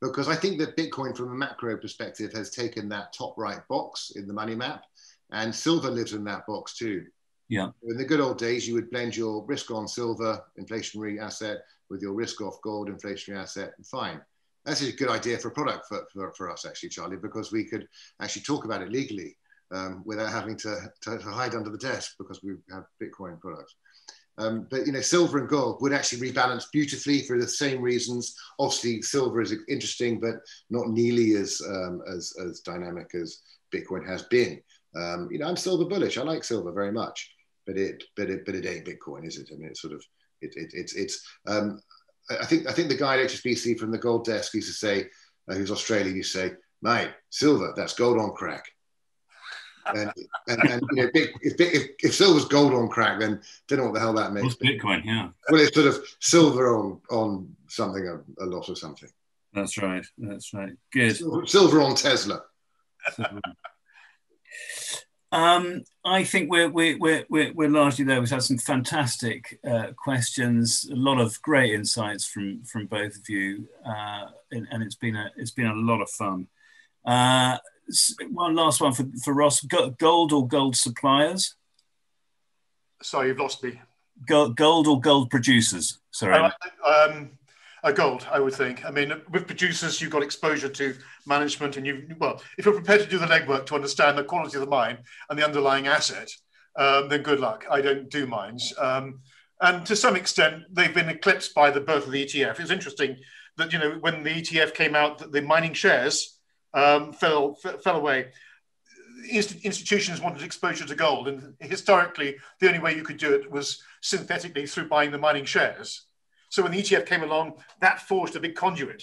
Because I think that Bitcoin, from a macro perspective, has taken that top right box in the money map, and silver lives in that box too. Yeah. In the good old days, you would blend your risk on silver, inflationary asset, with your risk off gold, inflationary asset, and fine. That's a good idea for a product for, for, for us, actually, Charlie, because we could actually talk about it legally um, without having to, to hide under the desk, because we have Bitcoin products. Um, but, you know, silver and gold would actually rebalance beautifully for the same reasons. Obviously, silver is interesting, but not nearly as, um, as, as dynamic as Bitcoin has been. Um, you know, I'm silver bullish. I like silver very much, but it, but it, but it ain't Bitcoin, is it? I mean, it's sort of, it, it, it's, it's um, I think, I think the guy at H S B C from the gold desk used to say, uh, who's Australian, used to say, mate, silver, that's gold on crack. And, and, and you know, if, if, if silver's gold on crack, then don't know what the hell that means. What's Bitcoin, yeah. Well, it's sort of silver on on something, a, a lot of something. That's right. That's right. Good. Silver, silver on Tesla. um, I think we're we're we're we're we're largely there. We've had some fantastic uh, questions, a lot of great insights from from both of you, uh, and, and it's been a it's been a lot of fun. Uh, One last one for, for Ross. Gold or gold suppliers? Sorry, you've lost me. Gold, gold or gold producers? Sorry. Uh, um, uh, gold, I would think. I mean, with producers, you've got exposure to management, and you well, if you're prepared to do the legwork to understand the quality of the mine and the underlying asset, um, then good luck. I don't do mines. Um, and to some extent, they've been eclipsed by the birth of the E T F. It's interesting that, you know, when the E T F came out, that the mining shares Um, fell, fell away. Inst institutions wanted exposure to gold, and historically the only way you could do it was synthetically through buying the mining shares. So when the E T F came along, that forged a big conduit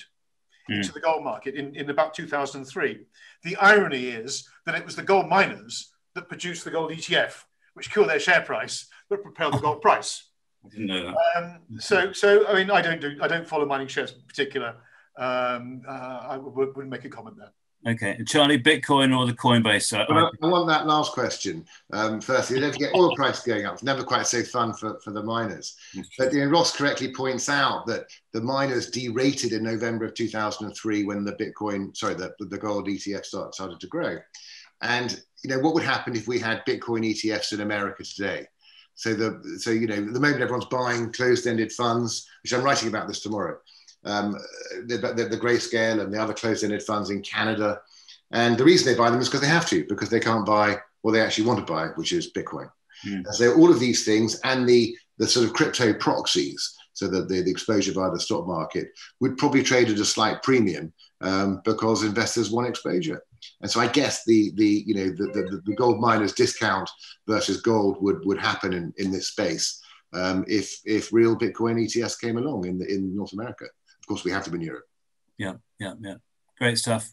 mm. into the gold market in, in about two thousand three. The irony is that it was the gold miners that produced the gold E T F, which killed their share price, but propelled the gold price. I didn't know that. Um, so, so I mean, I don't do, I don't follow mining shares in particular. Um, uh, I wouldn't make a comment there. Okay, Charlie, Bitcoin or the Coinbase site? Well, I want that last question. Um, firstly, don't forget oil prices going up. It's never quite so fun for, for the miners. But you know, Ross correctly points out that the miners derated in November of two thousand three when the Bitcoin, sorry, the, the gold E T F start, started to grow. And you know, what would happen if we had Bitcoin E T Fs in America today? So, the, so you know, at the moment everyone's buying closed-ended funds, which I'm writing about this tomorrow. Um, the, the, the Grayscale and the other closed-ended funds in Canada. And the reason they buy them is because they have to, because they can't buy what they actually want to buy, which is Bitcoin. Mm. So all of these things and the, the sort of crypto proxies, so that the, the exposure via the stock market would probably trade at a slight premium um, because investors want exposure. And so I guess the, the, you know, the, the, the gold miners discount versus gold would, would happen in, in this space um, if, if real Bitcoin E T Fs came along in, the, in North America. Of course, we have them in Europe. Yeah, yeah, yeah. Great stuff.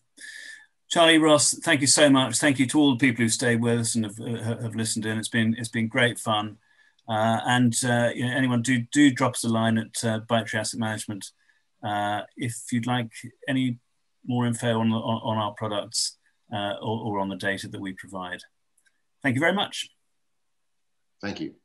Charlie, Ross, thank you so much. Thank you to all the people who stayed with us and have, uh, have listened in. It's been it's been great fun. Uh, and uh, you know, anyone, do do drop us a line at uh, ByteTree Asset Management uh, if you'd like any more info on on, on our products uh, or, or on the data that we provide. Thank you very much. Thank you.